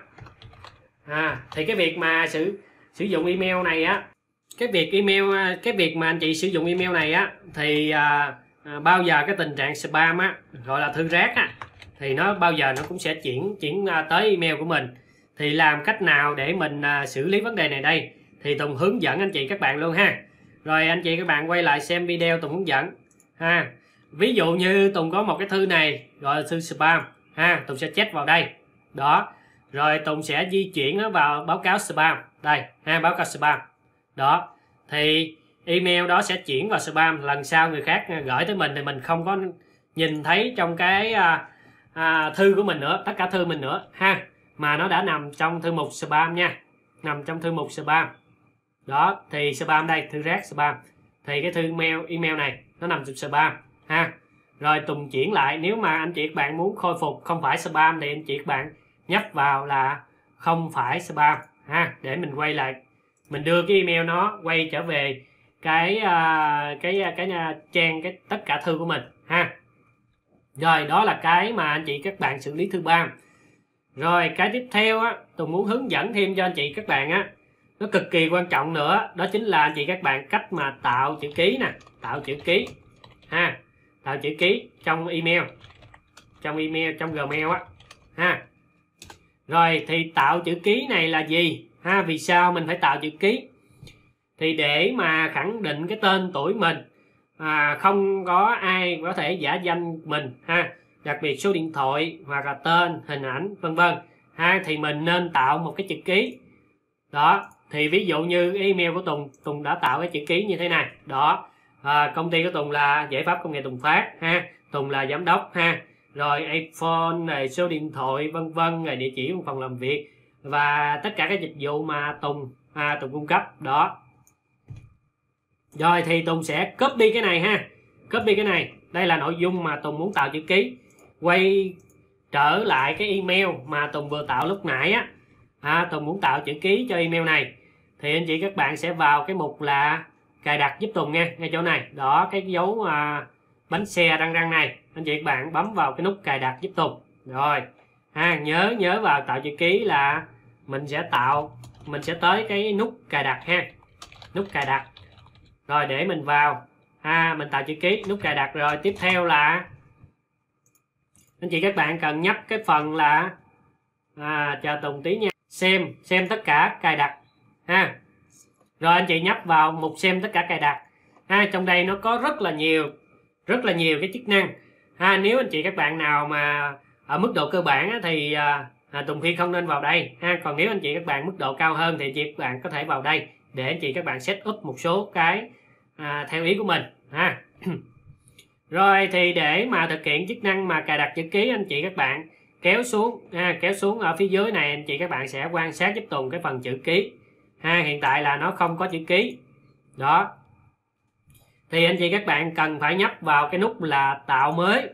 À, thì cái việc mà sử sử dụng email này á, cái việc email cái việc mà anh chị sử dụng email này á thì à, à, bao giờ cái tình trạng spam á, gọi là thư rác á, thì nó bao giờ nó cũng sẽ chuyển chuyển à, tới email của mình. Thì làm cách nào để mình à, xử lý vấn đề này đây thì Tùng hướng dẫn anh chị các bạn luôn ha. Rồi anh chị các bạn quay lại xem video Tùng hướng dẫn ha. Ví dụ như Tùng có một cái thư này gọi là thư spam ha, Tùng sẽ check vào đây đó, rồi Tùng sẽ di chuyển nó vào báo cáo spam đây ha, báo cáo spam đó, thì email đó sẽ chuyển vào spam. Lần sau người khác gửi tới mình thì mình không có nhìn thấy trong cái à, à, thư của mình nữa, tất cả thư mình nữa ha, mà nó đã nằm trong thư mục spam nha, nằm trong thư mục spam đó. Thì spam đây, thư rác spam, thì cái thư email email này nó nằm trong spam ha. Rồi Tùng chuyển lại, nếu mà anh chị các bạn muốn khôi phục không phải spam thì anh chị các bạn nhấp vào là không phải spam ha, để mình quay lại, mình đưa cái email nó quay trở về cái cái cái, cái trang cái tất cả thư của mình ha. Rồi đó là cái mà anh chị các bạn xử lý thư spam. Rồi cái tiếp theo á, Tùng muốn hướng dẫn thêm cho anh chị các bạn á, nó cực kỳ quan trọng nữa, đó chính là anh chị các bạn cách mà tạo chữ ký nè, tạo chữ ký ha, tạo chữ ký trong email, trong email trong Gmail á ha. Rồi thì tạo chữ ký này là gì ha, vì sao mình phải tạo chữ ký? Thì để mà khẳng định cái tên tuổi mình, à, không có ai có thể giả danh mình ha, đặc biệt số điện thoại hoặc là tên, hình ảnh vân vân ha, thì mình nên tạo một cái chữ ký đó. Thì ví dụ như email của Tùng, Tùng đã tạo cái chữ ký như thế này đó. À, công ty của Tùng là giải pháp công nghệ Tùng Phát ha, Tùng là giám đốc ha, rồi iPhone này, số điện thoại vân vân, rồi địa chỉ phòng làm việc và tất cả các dịch vụ mà Tùng à, Tùng cung cấp đó. Rồi thì Tùng sẽ copy cái này ha, copy cái này, đây là nội dung mà Tùng muốn tạo chữ ký, quay trở lại cái email mà Tùng vừa tạo lúc nãy á, à, Tùng muốn tạo chữ ký cho email này thì anh chị các bạn sẽ vào cái mục là cài đặt giúp Tùng nha, ngay chỗ này đó, cái dấu à, bánh xe răng răng này, anh chị các bạn bấm vào cái nút cài đặt giúp Tùng rồi ha. Nhớ nhớ vào tạo chữ ký là mình sẽ tạo, mình sẽ tới cái nút cài đặt ha, nút cài đặt rồi để mình vào ha, mình tạo chữ ký, nút cài đặt. Rồi tiếp theo là anh chị các bạn cần nhấp cái phần là à, chờ Tùng tí nha, xem xem tất cả cài đặt ha. Rồi anh chị nhấp vào mục xem tất cả cài đặt ha, trong đây nó có rất là nhiều rất là nhiều cái chức năng ha. Nếu anh chị các bạn nào mà ở mức độ cơ bản á, thì à, Tùng khuyên không nên vào đây ha, còn nếu anh chị các bạn mức độ cao hơn thì chị các bạn có thể vào đây để anh chị các bạn set up một số cái à, theo ý của mình ha. Rồi thì để mà thực hiện chức năng mà cài đặt chữ ký, anh chị các bạn kéo xuống ha, kéo xuống ở phía dưới này, anh chị các bạn sẽ quan sát giúp Tùng cái phần chữ ký ha, hiện tại là nó không có chữ ký đó. Thì anh chị các bạn cần phải nhấp vào cái nút là tạo mới,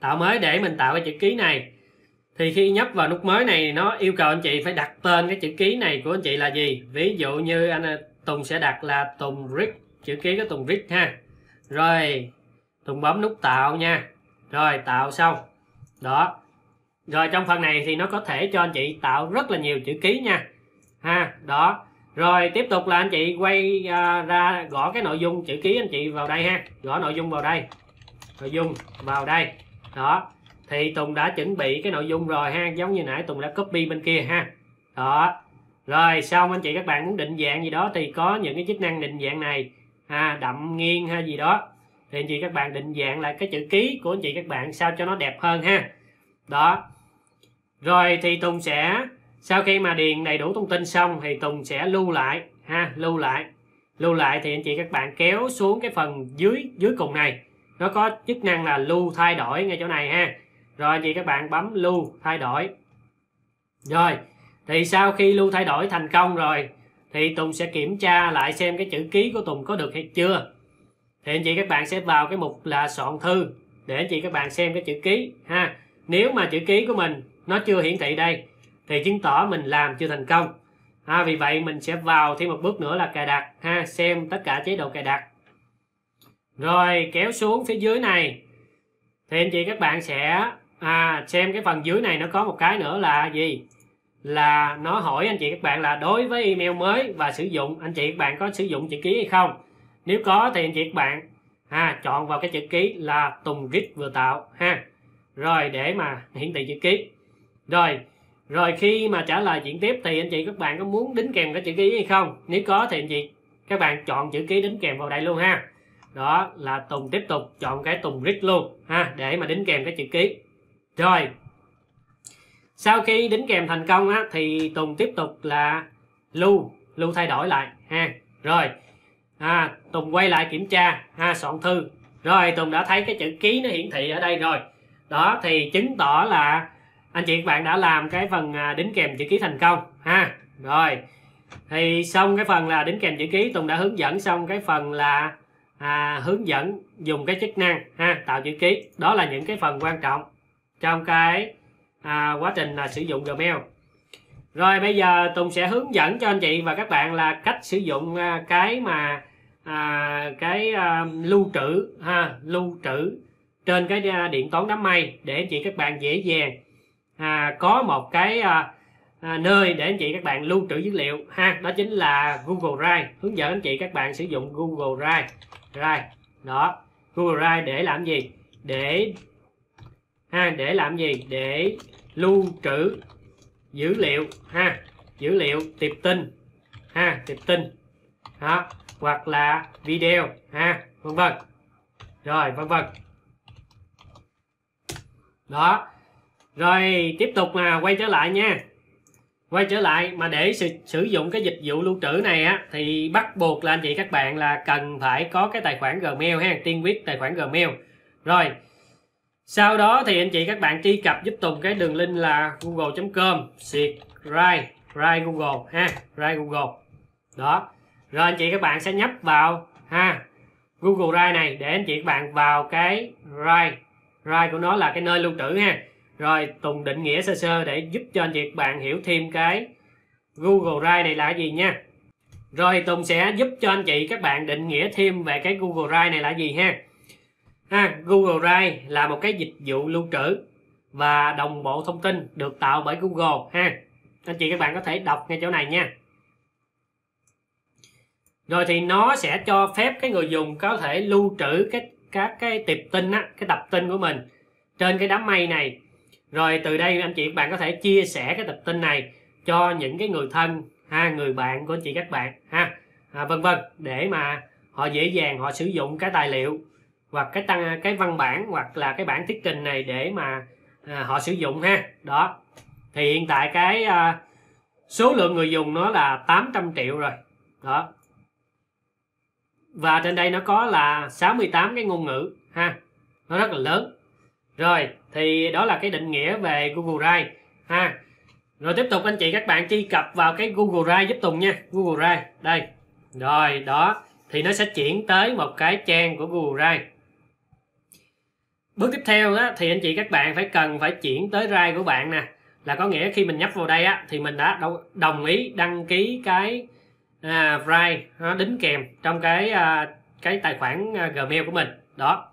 tạo mới để mình tạo cái chữ ký này. Thì khi nhấp vào nút mới này, nó yêu cầu anh chị phải đặt tên cái chữ ký này của anh chị là gì. Ví dụ như anh Tùng sẽ đặt là Tùng Rick, chữ ký của Tùng Rick ha. Rồi Tùng bấm nút tạo nha. Rồi tạo xong đó. Rồi trong phần này thì nó có thể cho anh chị tạo rất là nhiều chữ ký nha ha. Đó. Rồi tiếp tục là anh chị quay ra gõ cái nội dung chữ ký anh chị vào đây ha. Gõ nội dung vào đây. Nội dung vào đây. Đó. Thì Tùng đã chuẩn bị cái nội dung rồi ha. Giống như nãy Tùng đã copy bên kia ha. Đó. Rồi xong anh chị các bạn muốn định dạng gì đó thì có những cái chức năng định dạng này ha, đậm nghiêng hay gì đó. Thì anh chị các bạn định dạng lại cái chữ ký của anh chị các bạn sao cho nó đẹp hơn ha. Đó. Rồi thì Tùng sẽ, sau khi mà điền đầy đủ thông tin xong thì Tùng sẽ lưu lại ha, lưu lại. Lưu lại thì anh chị các bạn kéo xuống cái phần dưới dưới cùng này. Nó có chức năng là lưu thay đổi ngay chỗ này ha. Rồi anh chị các bạn bấm lưu thay đổi. Rồi, thì sau khi lưu thay đổi thành công rồi thì Tùng sẽ kiểm tra lại xem cái chữ ký của Tùng có được hay chưa. Thì anh chị các bạn sẽ vào cái mục là soạn thư để anh chị các bạn xem cái chữ ký ha. Nếu mà chữ ký của mình nó chưa hiển thị đây thì chứng tỏ mình làm chưa thành công ha. Vì vậy mình sẽ vào thêm một bước nữa là cài đặt ha, xem tất cả chế độ cài đặt. Rồi kéo xuống phía dưới này thì anh chị các bạn sẽ à, xem cái phần dưới này nó có một cái nữa là gì, là nó hỏi anh chị các bạn là đối với email mới và sử dụng, anh chị các bạn có sử dụng chữ ký hay không. Nếu có thì anh chị các bạn ha, chọn vào cái chữ ký là Tùng Git vừa tạo ha, rồi để mà hiển thị chữ ký. Rồi rồi khi mà trả lời chuyện tiếp thì anh chị các bạn có muốn đính kèm cái chữ ký hay không. Nếu có thì anh chị các bạn chọn chữ ký đính kèm vào đây luôn ha. Đó là Tùng tiếp tục chọn cái Tùng Git luôn ha, để mà đính kèm cái chữ ký. Rồi sau khi đính kèm thành công á, thì Tùng tiếp tục là lưu lưu thay đổi lại ha. Rồi à, Tùng quay lại kiểm tra ha, soạn thư. Rồi Tùng đã thấy cái chữ ký nó hiển thị ở đây rồi. Đó thì chứng tỏ là anh chị các bạn đã làm cái phần đính kèm chữ ký thành công ha. Rồi thì xong cái phần là đính kèm chữ ký, Tùng đã hướng dẫn xong cái phần là à, hướng dẫn dùng cái chức năng ha, tạo chữ ký. Đó là những cái phần quan trọng trong cái à, quá trình là sử dụng Gmail. Rồi bây giờ Tùng sẽ hướng dẫn cho anh chị và các bạn là cách sử dụng à, cái mà à, cái à, lưu trữ ha, lưu trữ trên cái điện toán đám mây để anh chị các bạn dễ dàng à, có một cái à, à, nơi để anh chị các bạn lưu trữ dữ liệu ha. Đó chính là Google Drive. Hướng dẫn anh chị các bạn sử dụng Google Drive. Drive đó, Google Drive để làm gì? Để ha, để làm gì? Để lưu trữ dữ liệu ha, dữ liệu tiệp tin ha, tiệp tin đó, hoặc là video ha, vân vân. Rồi vân vân. Đó. Rồi tiếp tục mà quay trở lại nha. Quay trở lại mà để sự, sử dụng cái dịch vụ lưu trữ này á thì bắt buộc là anh chị các bạn là cần phải có cái tài khoản Gmail ha, tiên quyết tài khoản Gmail. Rồi. Sau đó thì anh chị các bạn truy cập giúp Tùng cái đường link là google chấm com xịt drive, drive Google ha, drive Google. Đó. Rồi anh chị các bạn sẽ nhấp vào ha Google Drive này để anh chị các bạn vào cái drive. Drive của nó là cái nơi lưu trữ ha. Rồi Tùng định nghĩa sơ sơ để giúp cho anh chị các bạn hiểu thêm cái Google Drive này là gì nha. Rồi Tùng sẽ giúp cho anh chị các bạn định nghĩa thêm về cái Google Drive này là gì ha. Ha, Google Drive là một cái dịch vụ lưu trữ và đồng bộ thông tin được tạo bởi Google ha. Anh chị các bạn có thể đọc ngay chỗ này nha. Rồi thì nó sẽ cho phép cái người dùng có thể lưu trữ cái các cái tiệp tin á, cái tập tin của mình trên cái đám mây này. Rồi từ đây anh chị các bạn có thể chia sẻ cái tập tin này cho những cái người thân ha, người bạn của anh chị các bạn ha, à, vân vân, để mà họ dễ dàng họ sử dụng cái tài liệu hoặc cái tăng cái văn bản hoặc là cái bản thuyết trình này để mà à, họ sử dụng ha. Đó. Thì hiện tại cái à, số lượng người dùng nó là tám trăm triệu rồi. Đó. Và trên đây nó có là sáu mươi tám cái ngôn ngữ ha. Nó rất là lớn. Rồi, thì đó là cái định nghĩa về Google Drive ha. Rồi tiếp tục anh chị các bạn truy cập vào cái Google Drive giúp Tùng nha, Google Drive. Đây. Rồi, đó, thì nó sẽ chuyển tới một cái trang của Google Drive. Bước tiếp theo đó, thì anh chị các bạn phải cần phải chuyển tới drive của bạn nè, là có nghĩa khi mình nhấp vào đây á, thì mình đã đồng ý đăng ký cái à, drive nó đính kèm trong cái à, cái tài khoản à, Gmail của mình đó.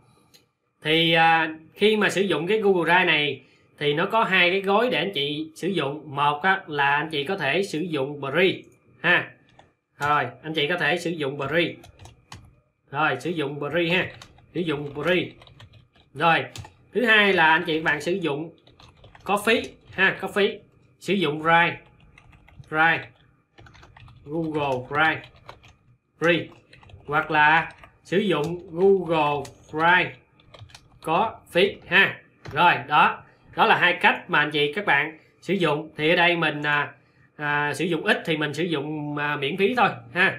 Thì à, khi mà sử dụng cái Google Drive này thì nó có hai cái gói để anh chị sử dụng. Một á, là anh chị có thể sử dụng free ha, rồi anh chị có thể sử dụng free rồi sử dụng free ha sử dụng free rồi thứ hai là anh chị bạn sử dụng có phí ha, có phí. Sử dụng Drive Drive Google Drive free, hoặc là sử dụng Google Drive có phí ha. Rồi đó, đó là hai cách mà anh chị các bạn sử dụng. Thì ở đây mình à, à, sử dụng ít thì mình sử dụng à, miễn phí thôi ha.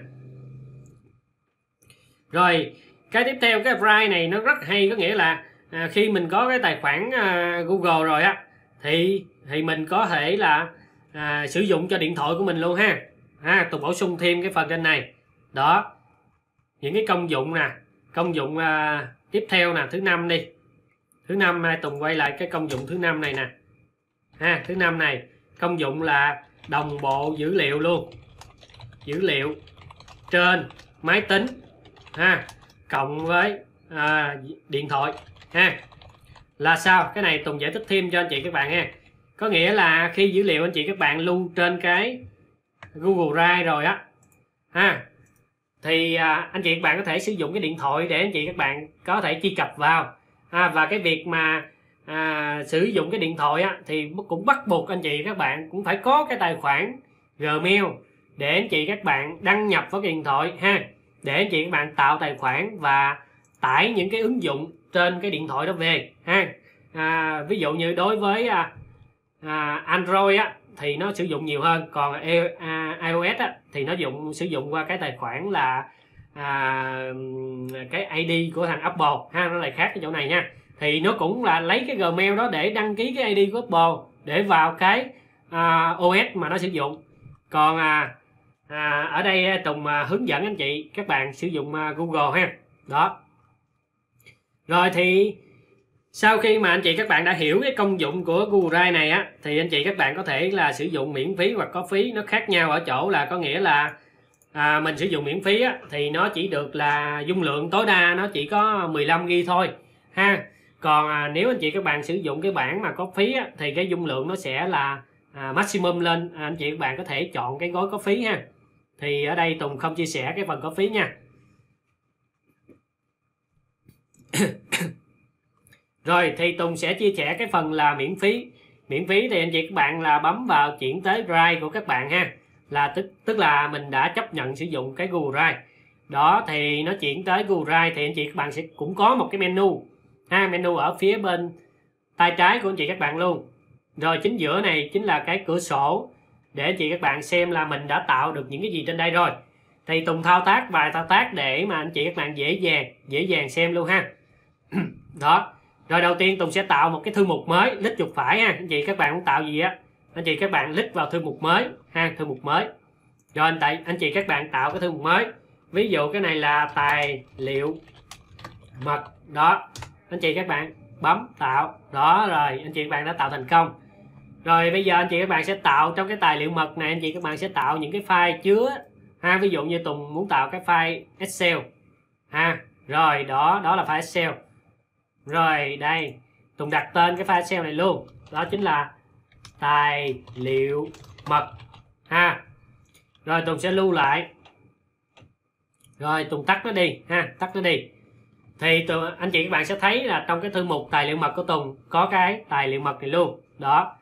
Rồi cái tiếp theo, cái Drive này nó rất hay, có nghĩa là à, khi mình có cái tài khoản à, Google rồi á thì thì mình có thể là à, sử dụng cho điện thoại của mình luôn ha. Ha, Tùng bổ sung thêm cái phần trên này đó, những cái công dụng nè, công dụng à, tiếp theo nè, thứ năm đi. Thứ năm Tùng quay lại cái công dụng thứ năm này nè ha. Thứ năm này công dụng là đồng bộ dữ liệu luôn, dữ liệu trên máy tính ha cộng với à, điện thoại ha. Là sao? Cái này Tùng giải thích thêm cho anh chị các bạn ha. Có nghĩa là khi dữ liệu anh chị các bạn lưu trên cái Google Drive rồi á ha, thì à, anh chị các bạn có thể sử dụng cái điện thoại để anh chị các bạn có thể truy cập vào ha. Và cái việc mà à, sử dụng cái điện thoại á, thì cũng bắt buộc anh chị các bạn cũng phải có cái tài khoản Gmail để anh chị các bạn đăng nhập vào cái điện thoại ha, để anh chị các bạn tạo tài khoản và tải những cái ứng dụng trên cái điện thoại đó về ha. À, ví dụ như đối với à, à, Android á, thì nó sử dụng nhiều hơn, còn à, iOS á, thì nó dùng sử dụng qua cái tài khoản là à, cái i đê của thằng Apple ha, nó lại khác cái chỗ này nha. Thì nó cũng là lấy cái Gmail đó để đăng ký cái i đê của Apple để vào cái à, ô ét mà nó sử dụng. Còn à, à, ở đây Tùng à, hướng dẫn anh chị các bạn sử dụng à, Google ha đó. Rồi thì sau khi mà anh chị các bạn đã hiểu cái công dụng của Google Drive này á, thì anh chị các bạn có thể là sử dụng miễn phí hoặc có phí. Nó khác nhau ở chỗ là có nghĩa là à, mình sử dụng miễn phí á, thì nó chỉ được là dung lượng tối đa nó chỉ có mười lăm gi-ga-bai thôi ha. Còn à, nếu anh chị các bạn sử dụng cái bản mà có phí á, thì cái dung lượng nó sẽ là à, maximum lên. À, anh chị các bạn có thể chọn cái gói có phí ha. Thì ở đây Tùng không chia sẻ cái phần có phí nha. Rồi thì Tùng sẽ chia sẻ cái phần là miễn phí. Miễn phí thì anh chị các bạn là bấm vào chuyển tới Drive của các bạn ha, là tức tức là mình đã chấp nhận sử dụng cái Google Drive đó. Thì nó chuyển tới Google Drive thì anh chị các bạn sẽ cũng có một cái menu ha, menu ở phía bên tay trái của anh chị các bạn luôn. Rồi chính giữa này chính là cái cửa sổ để anh chị các bạn xem là mình đã tạo được những cái gì trên đây rồi. Thì Tùng thao tác vài thao tác để mà anh chị các bạn dễ dàng dễ dàng xem luôn ha. Đó, rồi đầu tiên Tùng sẽ tạo một cái thư mục mới, lít chuột phải ha. Anh chị các bạn muốn tạo gì á, anh chị các bạn lít vào thư mục mới ha, thư mục mới. Rồi anh tại anh chị các bạn tạo cái thư mục mới, ví dụ cái này là tài liệu mật đó, anh chị các bạn bấm tạo đó. Rồi anh chị các bạn đã tạo thành công rồi. Bây giờ anh chị các bạn sẽ tạo trong cái tài liệu mật này, anh chị các bạn sẽ tạo những cái file chứa ha. Ví dụ như Tùng muốn tạo cái file Excel ha, rồi đó đó là file Excel. Rồi đây Tùng đặt tên cái file Excel này luôn, đó chính là tài liệu mật ha. Rồi Tùng sẽ lưu lại, rồi Tùng tắt nó đi ha, tắt nó đi. Thì tùng, anh chị các bạn sẽ thấy là trong cái thư mục tài liệu mật của Tùng có cái tài liệu mật này luôn đó.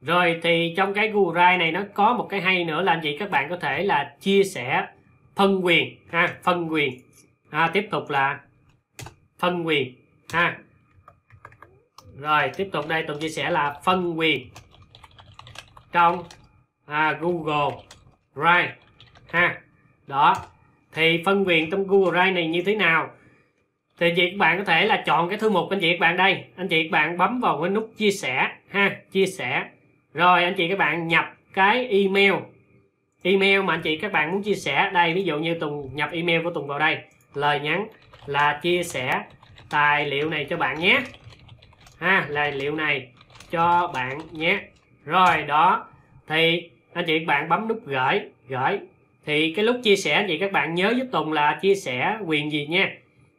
Rồi thì trong cái Google Drive này nó có một cái hay nữa là anh chị các bạn có thể là chia sẻ phân quyền ha, phân quyền ha, tiếp tục là phân quyền ha. Rồi tiếp tục đây Tùng chia sẻ là phân quyền trong à, Google Drive ha. Đó thì phân quyền trong Google Drive này như thế nào thì anh chị các bạn có thể là chọn cái thư mục anh chị các bạn đây, anh chị các bạn bấm vào cái nút chia sẻ ha, chia sẻ. Rồi anh chị các bạn nhập cái email email mà anh chị các bạn muốn chia sẻ đây. Ví dụ như Tùng nhập email của Tùng vào đây, lời nhắn là chia sẻ tài liệu này cho bạn nhé ha, tài liệu này cho bạn nhé. Rồi đó, thì anh chị bạn bấm nút gửi gửi thì cái lúc chia sẻ thì các bạn nhớ giúp Tùng là chia sẻ quyền gì nha,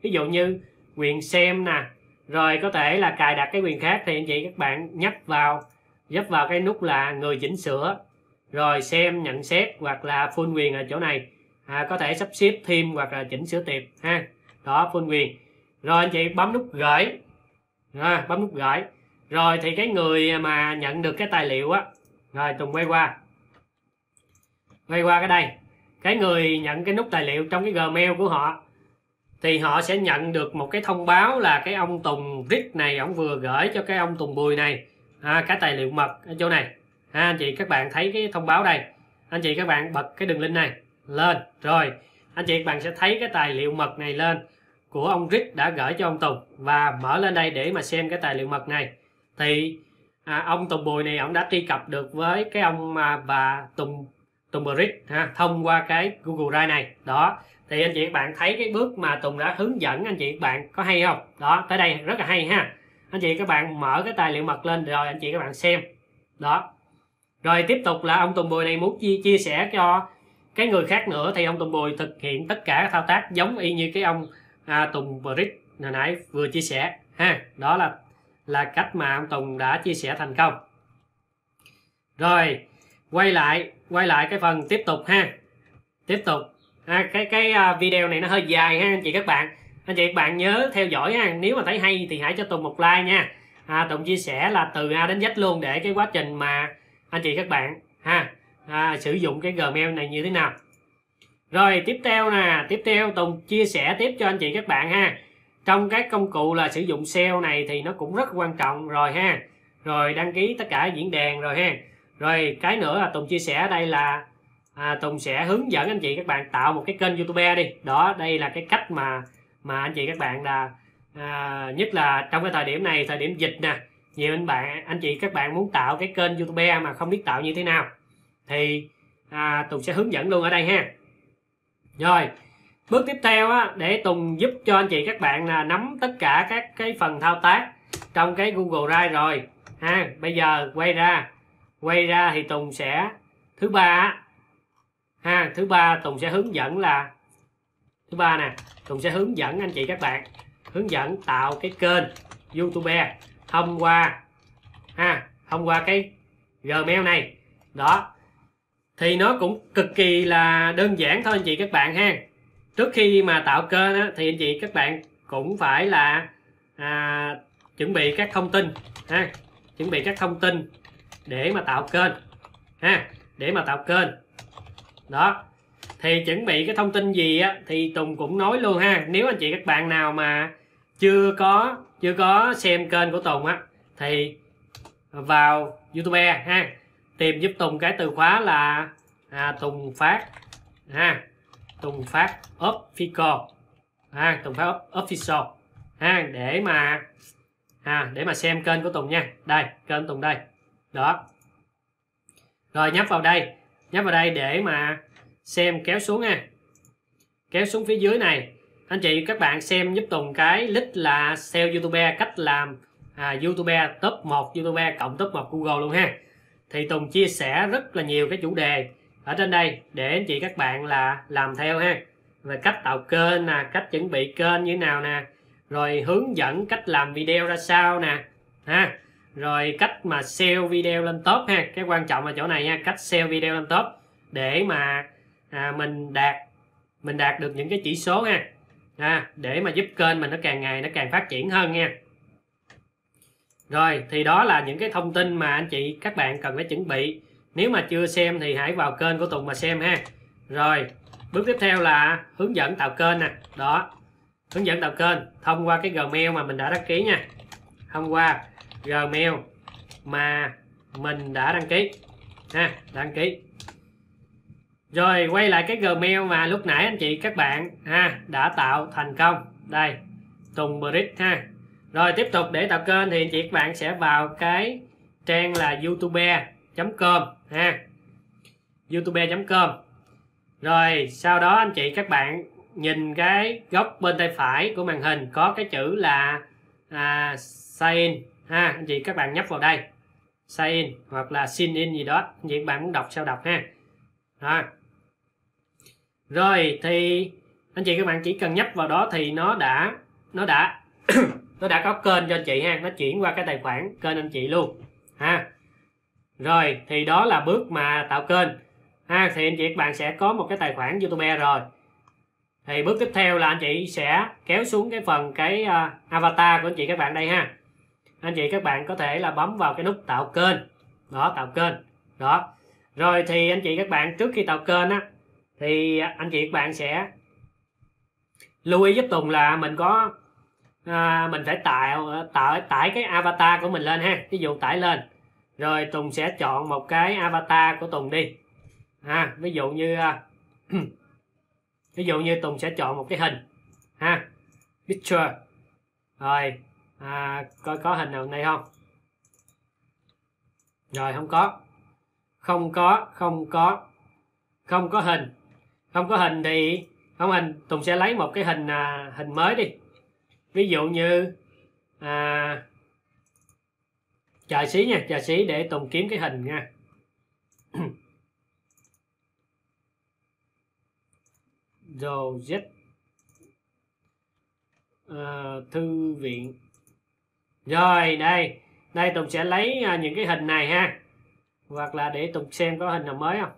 ví dụ như quyền xem nè, rồi có thể là cài đặt cái quyền khác, thì anh chị các bạn nhấp vào nhấp vào cái nút là người chỉnh sửa, rồi xem, nhận xét hoặc là full quyền ở chỗ này, à, có thể sắp xếp thêm hoặc là chỉnh sửa tiệp ha, đó full quyền. Rồi anh chị bấm nút gửi, à, bấm nút gửi rồi thì cái người mà nhận được cái tài liệu á, rồi Tùng quay qua quay qua cái đây, cái người nhận cái nút tài liệu trong cái Gmail của họ thì họ sẽ nhận được một cái thông báo là cái ông Tùng Rít này, ông vừa gửi cho cái ông Tùng Bùi này, à, cái tài liệu mật ở chỗ này ha, anh chị các bạn thấy cái thông báo đây, anh chị các bạn bật cái đường link này lên, rồi anh chị các bạn sẽ thấy cái tài liệu mật này lên của ông Rít đã gửi cho ông Tùng, và mở lên đây để mà xem cái tài liệu mật này. Thì à, ông Tùng Bùi này ông đã truy cập được với cái ông mà bà Tùng Tùng Rít ha, thông qua cái Google Drive này đó. Thì anh chị các bạn thấy cái bước mà Tùng đã hướng dẫn anh chị các bạn có hay không? Đó, tới đây rất là hay ha. Anh chị các bạn mở cái tài liệu mật lên rồi anh chị các bạn xem. Đó. Rồi tiếp tục là ông Tùng Bùi này muốn chia, chia sẻ cho cái người khác nữa, thì ông Tùng Bùi thực hiện tất cả các thao tác giống y như cái ông à, Tùng Rít hồi nãy vừa chia sẻ ha. Đó là là cách mà ông Tùng đã chia sẻ thành công. Rồi, quay lại, quay lại cái phần tiếp tục ha. Tiếp tục. À, cái cái video này nó hơi dài ha anh chị các bạn. Anh chị các bạn nhớ theo dõi ha, nếu mà thấy hay thì hãy cho Tùng một like nha. À, Tùng chia sẻ là từ A đến Z luôn để cái quá trình mà anh chị các bạn ha à, sử dụng cái Gmail này như thế nào. Rồi tiếp theo nè, tiếp theo Tùng chia sẻ tiếp cho anh chị các bạn ha. Trong các công cụ là sử dụng ét e o này thì nó cũng rất quan trọng rồi ha. Rồi đăng ký tất cả diễn đàn rồi ha. Rồi cái nữa là Tùng chia sẻ ở đây là à, Tùng sẽ hướng dẫn anh chị các bạn tạo một cái kênh YouTube đi. Đó, đây là cái cách mà mà anh chị các bạn là à, nhất là trong cái thời điểm này, thời điểm dịch nè, nhiều anh bạn anh chị các bạn muốn tạo cái kênh YouTube mà không biết tạo như thế nào thì à, Tùng sẽ hướng dẫn luôn ở đây ha. Rồi bước tiếp theo á, để Tùng giúp cho anh chị các bạn là nắm tất cả các cái phần thao tác trong cái Google Drive rồi ha. Bây giờ quay ra quay ra thì Tùng sẽ thứ ba ha, thứ ba Tùng sẽ hướng dẫn là thứ ba nè, Tùng sẽ hướng dẫn anh chị các bạn hướng dẫn tạo cái kênh YouTube thông qua ha, thông qua cái Gmail này. Đó thì nó cũng cực kỳ là đơn giản thôi anh chị các bạn ha. Trước khi mà tạo kênh á, thì anh chị các bạn cũng phải là à, chuẩn bị các thông tin ha, chuẩn bị các thông tin để mà tạo kênh ha, để mà tạo kênh. Đó thì chuẩn bị cái thông tin gì á thì Tùng cũng nói luôn ha. Nếu anh chị các bạn nào mà chưa có chưa có xem kênh của Tùng á thì vào YouTube ha, tìm giúp Tùng cái từ khóa là à, Tùng Phát ha, Tùng Phát Official ha, Tùng Phát Official ha, để mà à, để mà xem kênh của Tùng nha. Đây kênh Tùng đây. Đó rồi nhấp vào đây nhấp vào đây để mà xem, kéo xuống nha, kéo xuống phía dưới này. Anh chị các bạn xem giúp Tùng cái list là ét e o YouTube, cách làm à, YouTube top một YouTube cộng top một Google luôn ha. Thì Tùng chia sẻ rất là nhiều cái chủ đề ở trên đây để anh chị các bạn là làm theo ha, về cách tạo kênh nè, cách chuẩn bị kênh như thế nào nè, rồi hướng dẫn cách làm video ra sao nè ha, rồi cách mà sell video lên top ha, cái quan trọng là chỗ này ha, cách sell video lên top để mà à, mình đạt mình đạt được những cái chỉ số ha, à, để mà giúp kênh mình nó càng ngày nó càng phát triển hơn nha. Rồi thì đó là những cái thông tin mà anh chị các bạn cần phải chuẩn bị. Nếu mà chưa xem thì hãy vào kênh của Tùng mà xem ha. Rồi bước tiếp theo là hướng dẫn tạo kênh nè. Đó, hướng dẫn tạo kênh thông qua cái Gmail mà mình đã đăng ký nha, thông qua Gmail mà mình đã đăng ký ha, đăng ký. Rồi quay lại cái Gmail mà lúc nãy anh chị các bạn ha đã tạo thành công. Đây Tùng Brick ha. Rồi tiếp tục để tạo kênh thì anh chị các bạn sẽ vào cái trang là youtube chấm com ha, youtube chấm com. Rồi sau đó anh chị các bạn nhìn cái góc bên tay phải của màn hình có cái chữ là à, sign ha. Anh chị các bạn nhấp vào đây sign in hoặc là sign in gì đó, anh chị các bạn muốn đọc sao đọc ha. Đó. Rồi thì anh chị các bạn chỉ cần nhấp vào đó thì nó đã nó đã nó đã có kênh cho anh chị ha, nó chuyển qua cái tài khoản kênh anh chị luôn ha. Rồi thì đó là bước mà tạo kênh ha, thì anh chị các bạn sẽ có một cái tài khoản YouTube rồi. Thì bước tiếp theo là anh chị sẽ kéo xuống cái phần cái uh, avatar của anh chị các bạn đây ha. Anh chị các bạn có thể là bấm vào cái nút tạo kênh. Đó, tạo kênh. Đó. Rồi thì anh chị các bạn trước khi tạo kênh á thì anh chị các bạn sẽ lưu ý giúp Tùng là mình có uh, mình phải tạo tải tải cái avatar của mình lên ha. Ví dụ tải lên. Rồi Tùng sẽ chọn một cái avatar của Tùng đi. À, ví dụ như uh, ví dụ như Tùng sẽ chọn một cái hình ha, picture rồi à, coi có hình nào đây không, rồi không có không có không có không có hình không có hình thì không hình Tùng sẽ lấy một cái hình à, hình mới đi, ví dụ như à, chờ xí nha, chờ xí để Tùng kiếm cái hình nha. Rồi Z à, thư viện. Rồi đây, đây Tùng sẽ lấy những cái hình này ha. Hoặc là để Tùng xem có hình nào mới không.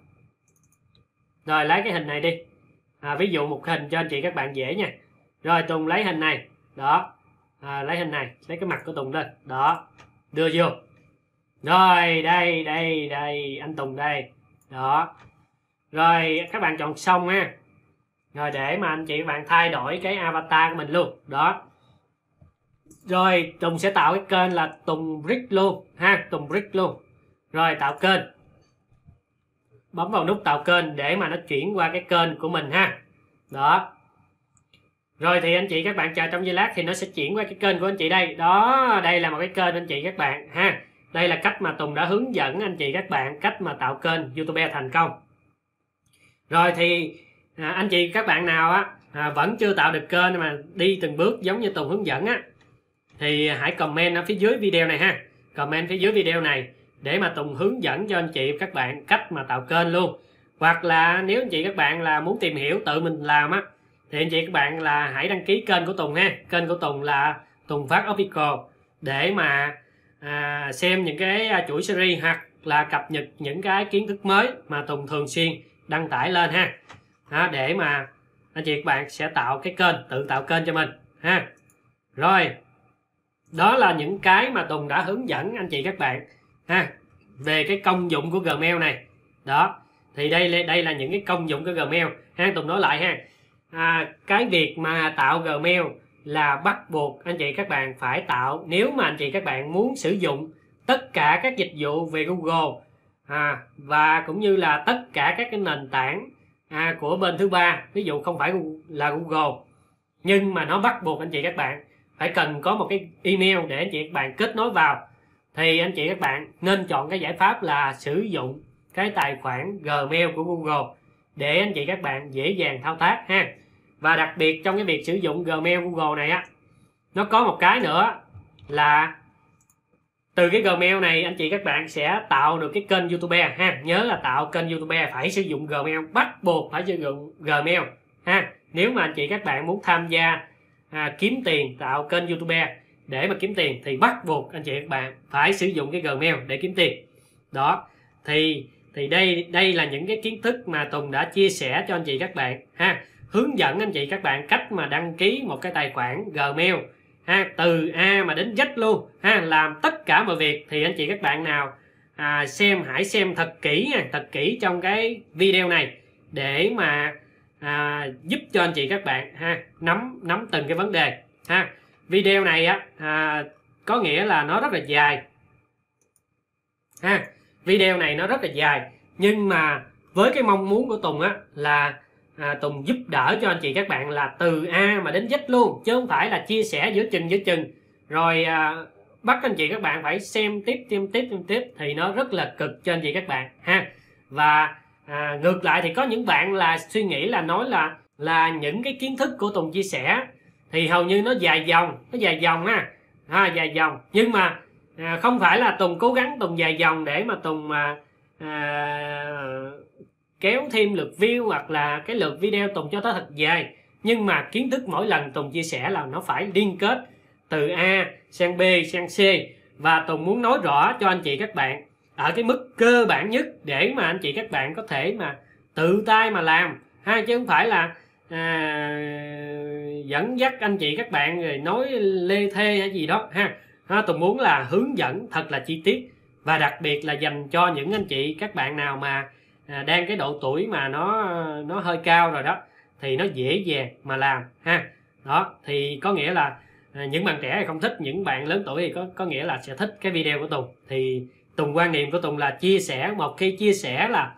Rồi lấy cái hình này đi à, ví dụ một hình cho anh chị các bạn dễ nha. Rồi Tùng lấy hình này. Đó à, lấy hình này, lấy cái mặt của Tùng lên. Đó, đưa vô. Rồi đây, đây, đây, anh Tùng đây. Đó. Rồi các bạn chọn xong ha. Rồi để mà anh chị các bạn thay đổi cái avatar của mình luôn. Đó. Rồi Tùng sẽ tạo cái kênh là Tùng Brick luôn ha, Tùng Brick luôn. Rồi tạo kênh. Bấm vào nút tạo kênh để mà nó chuyển qua cái kênh của mình ha. Đó. Rồi thì anh chị các bạn chờ trong giây lát thì nó sẽ chuyển qua cái kênh của anh chị đây. Đó, đây là một cái kênh anh chị các bạn ha. Đây là cách mà Tùng đã hướng dẫn anh chị các bạn cách mà tạo kênh YouTube thành công. Rồi thì À, anh chị các bạn nào á à, vẫn chưa tạo được kênh mà đi từng bước giống như Tùng hướng dẫn á thì hãy comment ở phía dưới video này ha, comment phía dưới video này để mà Tùng hướng dẫn cho anh chị các bạn cách mà tạo kênh luôn. Hoặc là nếu anh chị các bạn là muốn tìm hiểu tự mình làm á thì anh chị các bạn là hãy đăng ký kênh của Tùng ha, kênh của Tùng là Tùng Phát Official để mà à, xem những cái chuỗi series hoặc là cập nhật những cái kiến thức mới mà Tùng thường xuyên đăng tải lên ha. Đó, để mà anh chị các bạn sẽ tạo cái kênh, tự tạo kênh cho mình ha. Rồi đó là những cái mà Tùng đã hướng dẫn anh chị các bạn ha về cái công dụng của Gmail này. Đó thì đây đây là những cái công dụng của Gmail ha. Tùng nói lại ha, à, cái việc mà tạo Gmail là bắt buộc anh chị các bạn phải tạo nếu mà anh chị các bạn muốn sử dụng tất cả các dịch vụ về Google à, và cũng như là tất cả các cái nền tảng À, của bên thứ ba, ví dụ không phải là Google, nhưng mà nó bắt buộc anh chị các bạn phải cần có một cái email để anh chị các bạn kết nối vào, thì anh chị các bạn nên chọn cái giải pháp là sử dụng cái tài khoản Gmail của Google để anh chị các bạn dễ dàng thao tác ha. Và đặc biệt trong cái việc sử dụng Gmail Google này á, nó có một cái nữa là từ cái Gmail này anh chị các bạn sẽ tạo được cái kênh YouTube ha. Nhớ là tạo kênh YouTube phải sử dụng Gmail, bắt buộc phải sử dụng Gmail ha. Nếu mà anh chị các bạn muốn tham gia à, kiếm tiền, tạo kênh YouTube để mà kiếm tiền thì bắt buộc anh chị các bạn phải sử dụng cái Gmail để kiếm tiền. Đó. Thì thì đây đây là những cái kiến thức mà Tùng đã chia sẻ cho anh chị các bạn ha. Hướng dẫn anh chị các bạn cách mà đăng ký một cái tài khoản Gmail ha, từ A mà đến Z luôn ha, làm tất cả mọi việc. Thì anh chị các bạn nào à, xem hãy xem thật kỹ nha, thật kỹ trong cái video này để mà à, giúp cho anh chị các bạn ha nắm nắm từng cái vấn đề ha. Video này á à, có nghĩa là nó rất là dài ha, video này nó rất là dài, nhưng mà với cái mong muốn của Tùng á là À, Tùng giúp đỡ cho anh chị các bạn là từ A mà đến Z luôn, chứ không phải là chia sẻ giữa chừng giữa chừng rồi à, bắt anh chị các bạn phải xem tiếp xem tiếp xem tiếp thì nó rất là cực cho anh chị các bạn ha. Và à, ngược lại thì có những bạn là suy nghĩ là nói là là những cái kiến thức của Tùng chia sẻ thì hầu như nó dài dòng, nó dài dòng ha, ha dài dòng, nhưng mà à, không phải là Tùng cố gắng Tùng dài dòng để mà Tùng mà à, kéo thêm lượt view hoặc là cái lượt video Tùng cho tới thật dài, nhưng mà kiến thức mỗi lần Tùng chia sẻ là nó phải liên kết từ A sang B sang C, và Tùng muốn nói rõ cho anh chị các bạn ở cái mức cơ bản nhất để mà anh chị các bạn có thể mà tự tay mà làm ha, chứ không phải là à, dẫn dắt anh chị các bạn rồi nói lê thê hay gì đó ha. ha Tùng muốn là hướng dẫn thật là chi tiết, và đặc biệt là dành cho những anh chị các bạn nào mà à, đang cái độ tuổi mà nó nó hơi cao rồi đó thì nó dễ dàng mà làm ha. Đó thì có nghĩa là à, những bạn trẻ thì không thích, những bạn lớn tuổi thì có có nghĩa là sẽ thích cái video của Tùng. Thì Tùng, quan niệm của Tùng là chia sẻ, một khi chia sẻ là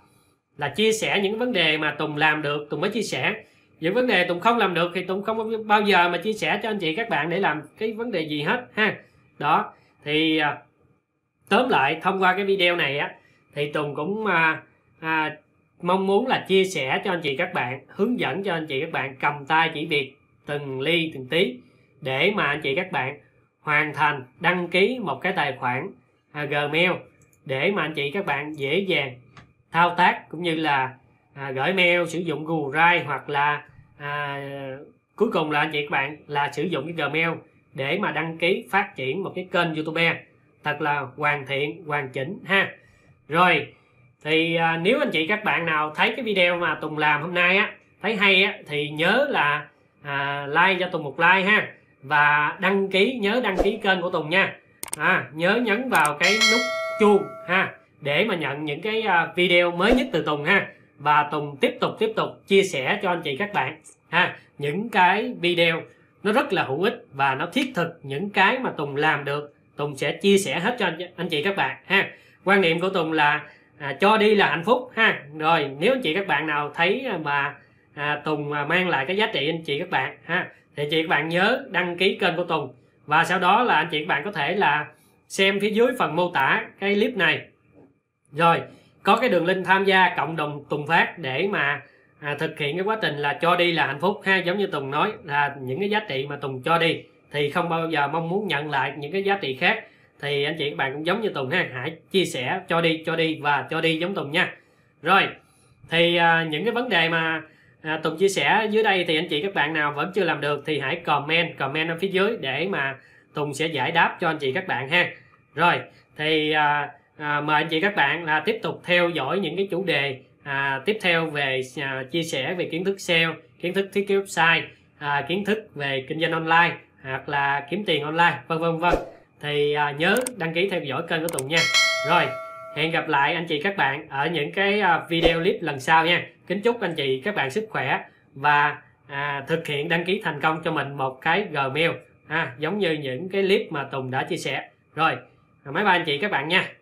là chia sẻ những vấn đề mà Tùng làm được Tùng mới chia sẻ, những vấn đề Tùng không làm được thì Tùng không bao giờ mà chia sẻ cho anh chị các bạn để làm cái vấn đề gì hết ha. Đó thì à, tóm lại thông qua cái video này á thì Tùng cũng à, à, mong muốn là chia sẻ cho anh chị các bạn, hướng dẫn cho anh chị các bạn cầm tay chỉ việc từng ly từng tí để mà anh chị các bạn hoàn thành đăng ký một cái tài khoản à, Gmail để mà anh chị các bạn dễ dàng thao tác, cũng như là à, gửi mail, sử dụng Google Drive, hoặc là à, cuối cùng là anh chị các bạn là sử dụng cái Gmail để mà đăng ký phát triển một cái kênh YouTube thật là hoàn thiện, hoàn chỉnh ha. Rồi thì à, nếu anh chị các bạn nào thấy cái video mà Tùng làm hôm nay á, thấy hay á, thì nhớ là à, like cho Tùng một like ha, và đăng ký, nhớ đăng ký kênh của Tùng nha, à, nhớ nhấn vào cái nút chuông ha để mà nhận những cái video mới nhất từ Tùng ha. Và Tùng tiếp tục tiếp tục chia sẻ cho anh chị các bạn ha những cái video nó rất là hữu ích và nó thiết thực, những cái mà Tùng làm được Tùng sẽ chia sẻ hết cho anh, anh chị các bạn ha. Quan niệm của Tùng là à, cho đi là hạnh phúc ha. Rồi nếu anh chị các bạn nào thấy mà à, Tùng mang lại cái giá trị anh chị các bạn ha thì anh chị các bạn nhớ đăng ký kênh của Tùng, và sau đó là anh chị các bạn có thể là xem phía dưới phần mô tả cái clip này, rồi có cái đường link tham gia cộng đồng Tùng Phát để mà à, thực hiện cái quá trình là cho đi là hạnh phúc ha. Giống như Tùng nói là những cái giá trị mà Tùng cho đi thì không bao giờ mong muốn nhận lại những cái giá trị khác, thì anh chị các bạn cũng giống như Tùng ha, hãy chia sẻ, cho đi cho đi và cho đi giống Tùng nha. Rồi thì à, những cái vấn đề mà à, Tùng chia sẻ dưới đây thì anh chị các bạn nào vẫn chưa làm được thì hãy comment comment ở phía dưới để mà Tùng sẽ giải đáp cho anh chị các bạn ha. Rồi thì à, À, mời anh chị các bạn là tiếp tục theo dõi những cái chủ đề à, tiếp theo về à, chia sẻ về kiến thức ét e o, kiến thức thiết kế website, à, kiến thức về kinh doanh online hoặc là kiếm tiền online, vân vân vân. Thì à, nhớ đăng ký theo dõi kênh của Tùng nha. Rồi hẹn gặp lại anh chị các bạn ở những cái video clip lần sau nha. Kính chúc anh chị các bạn sức khỏe và à, thực hiện đăng ký thành công cho mình một cái Gmail à, giống như những cái clip mà Tùng đã chia sẻ. Rồi máy ba anh chị các bạn nha.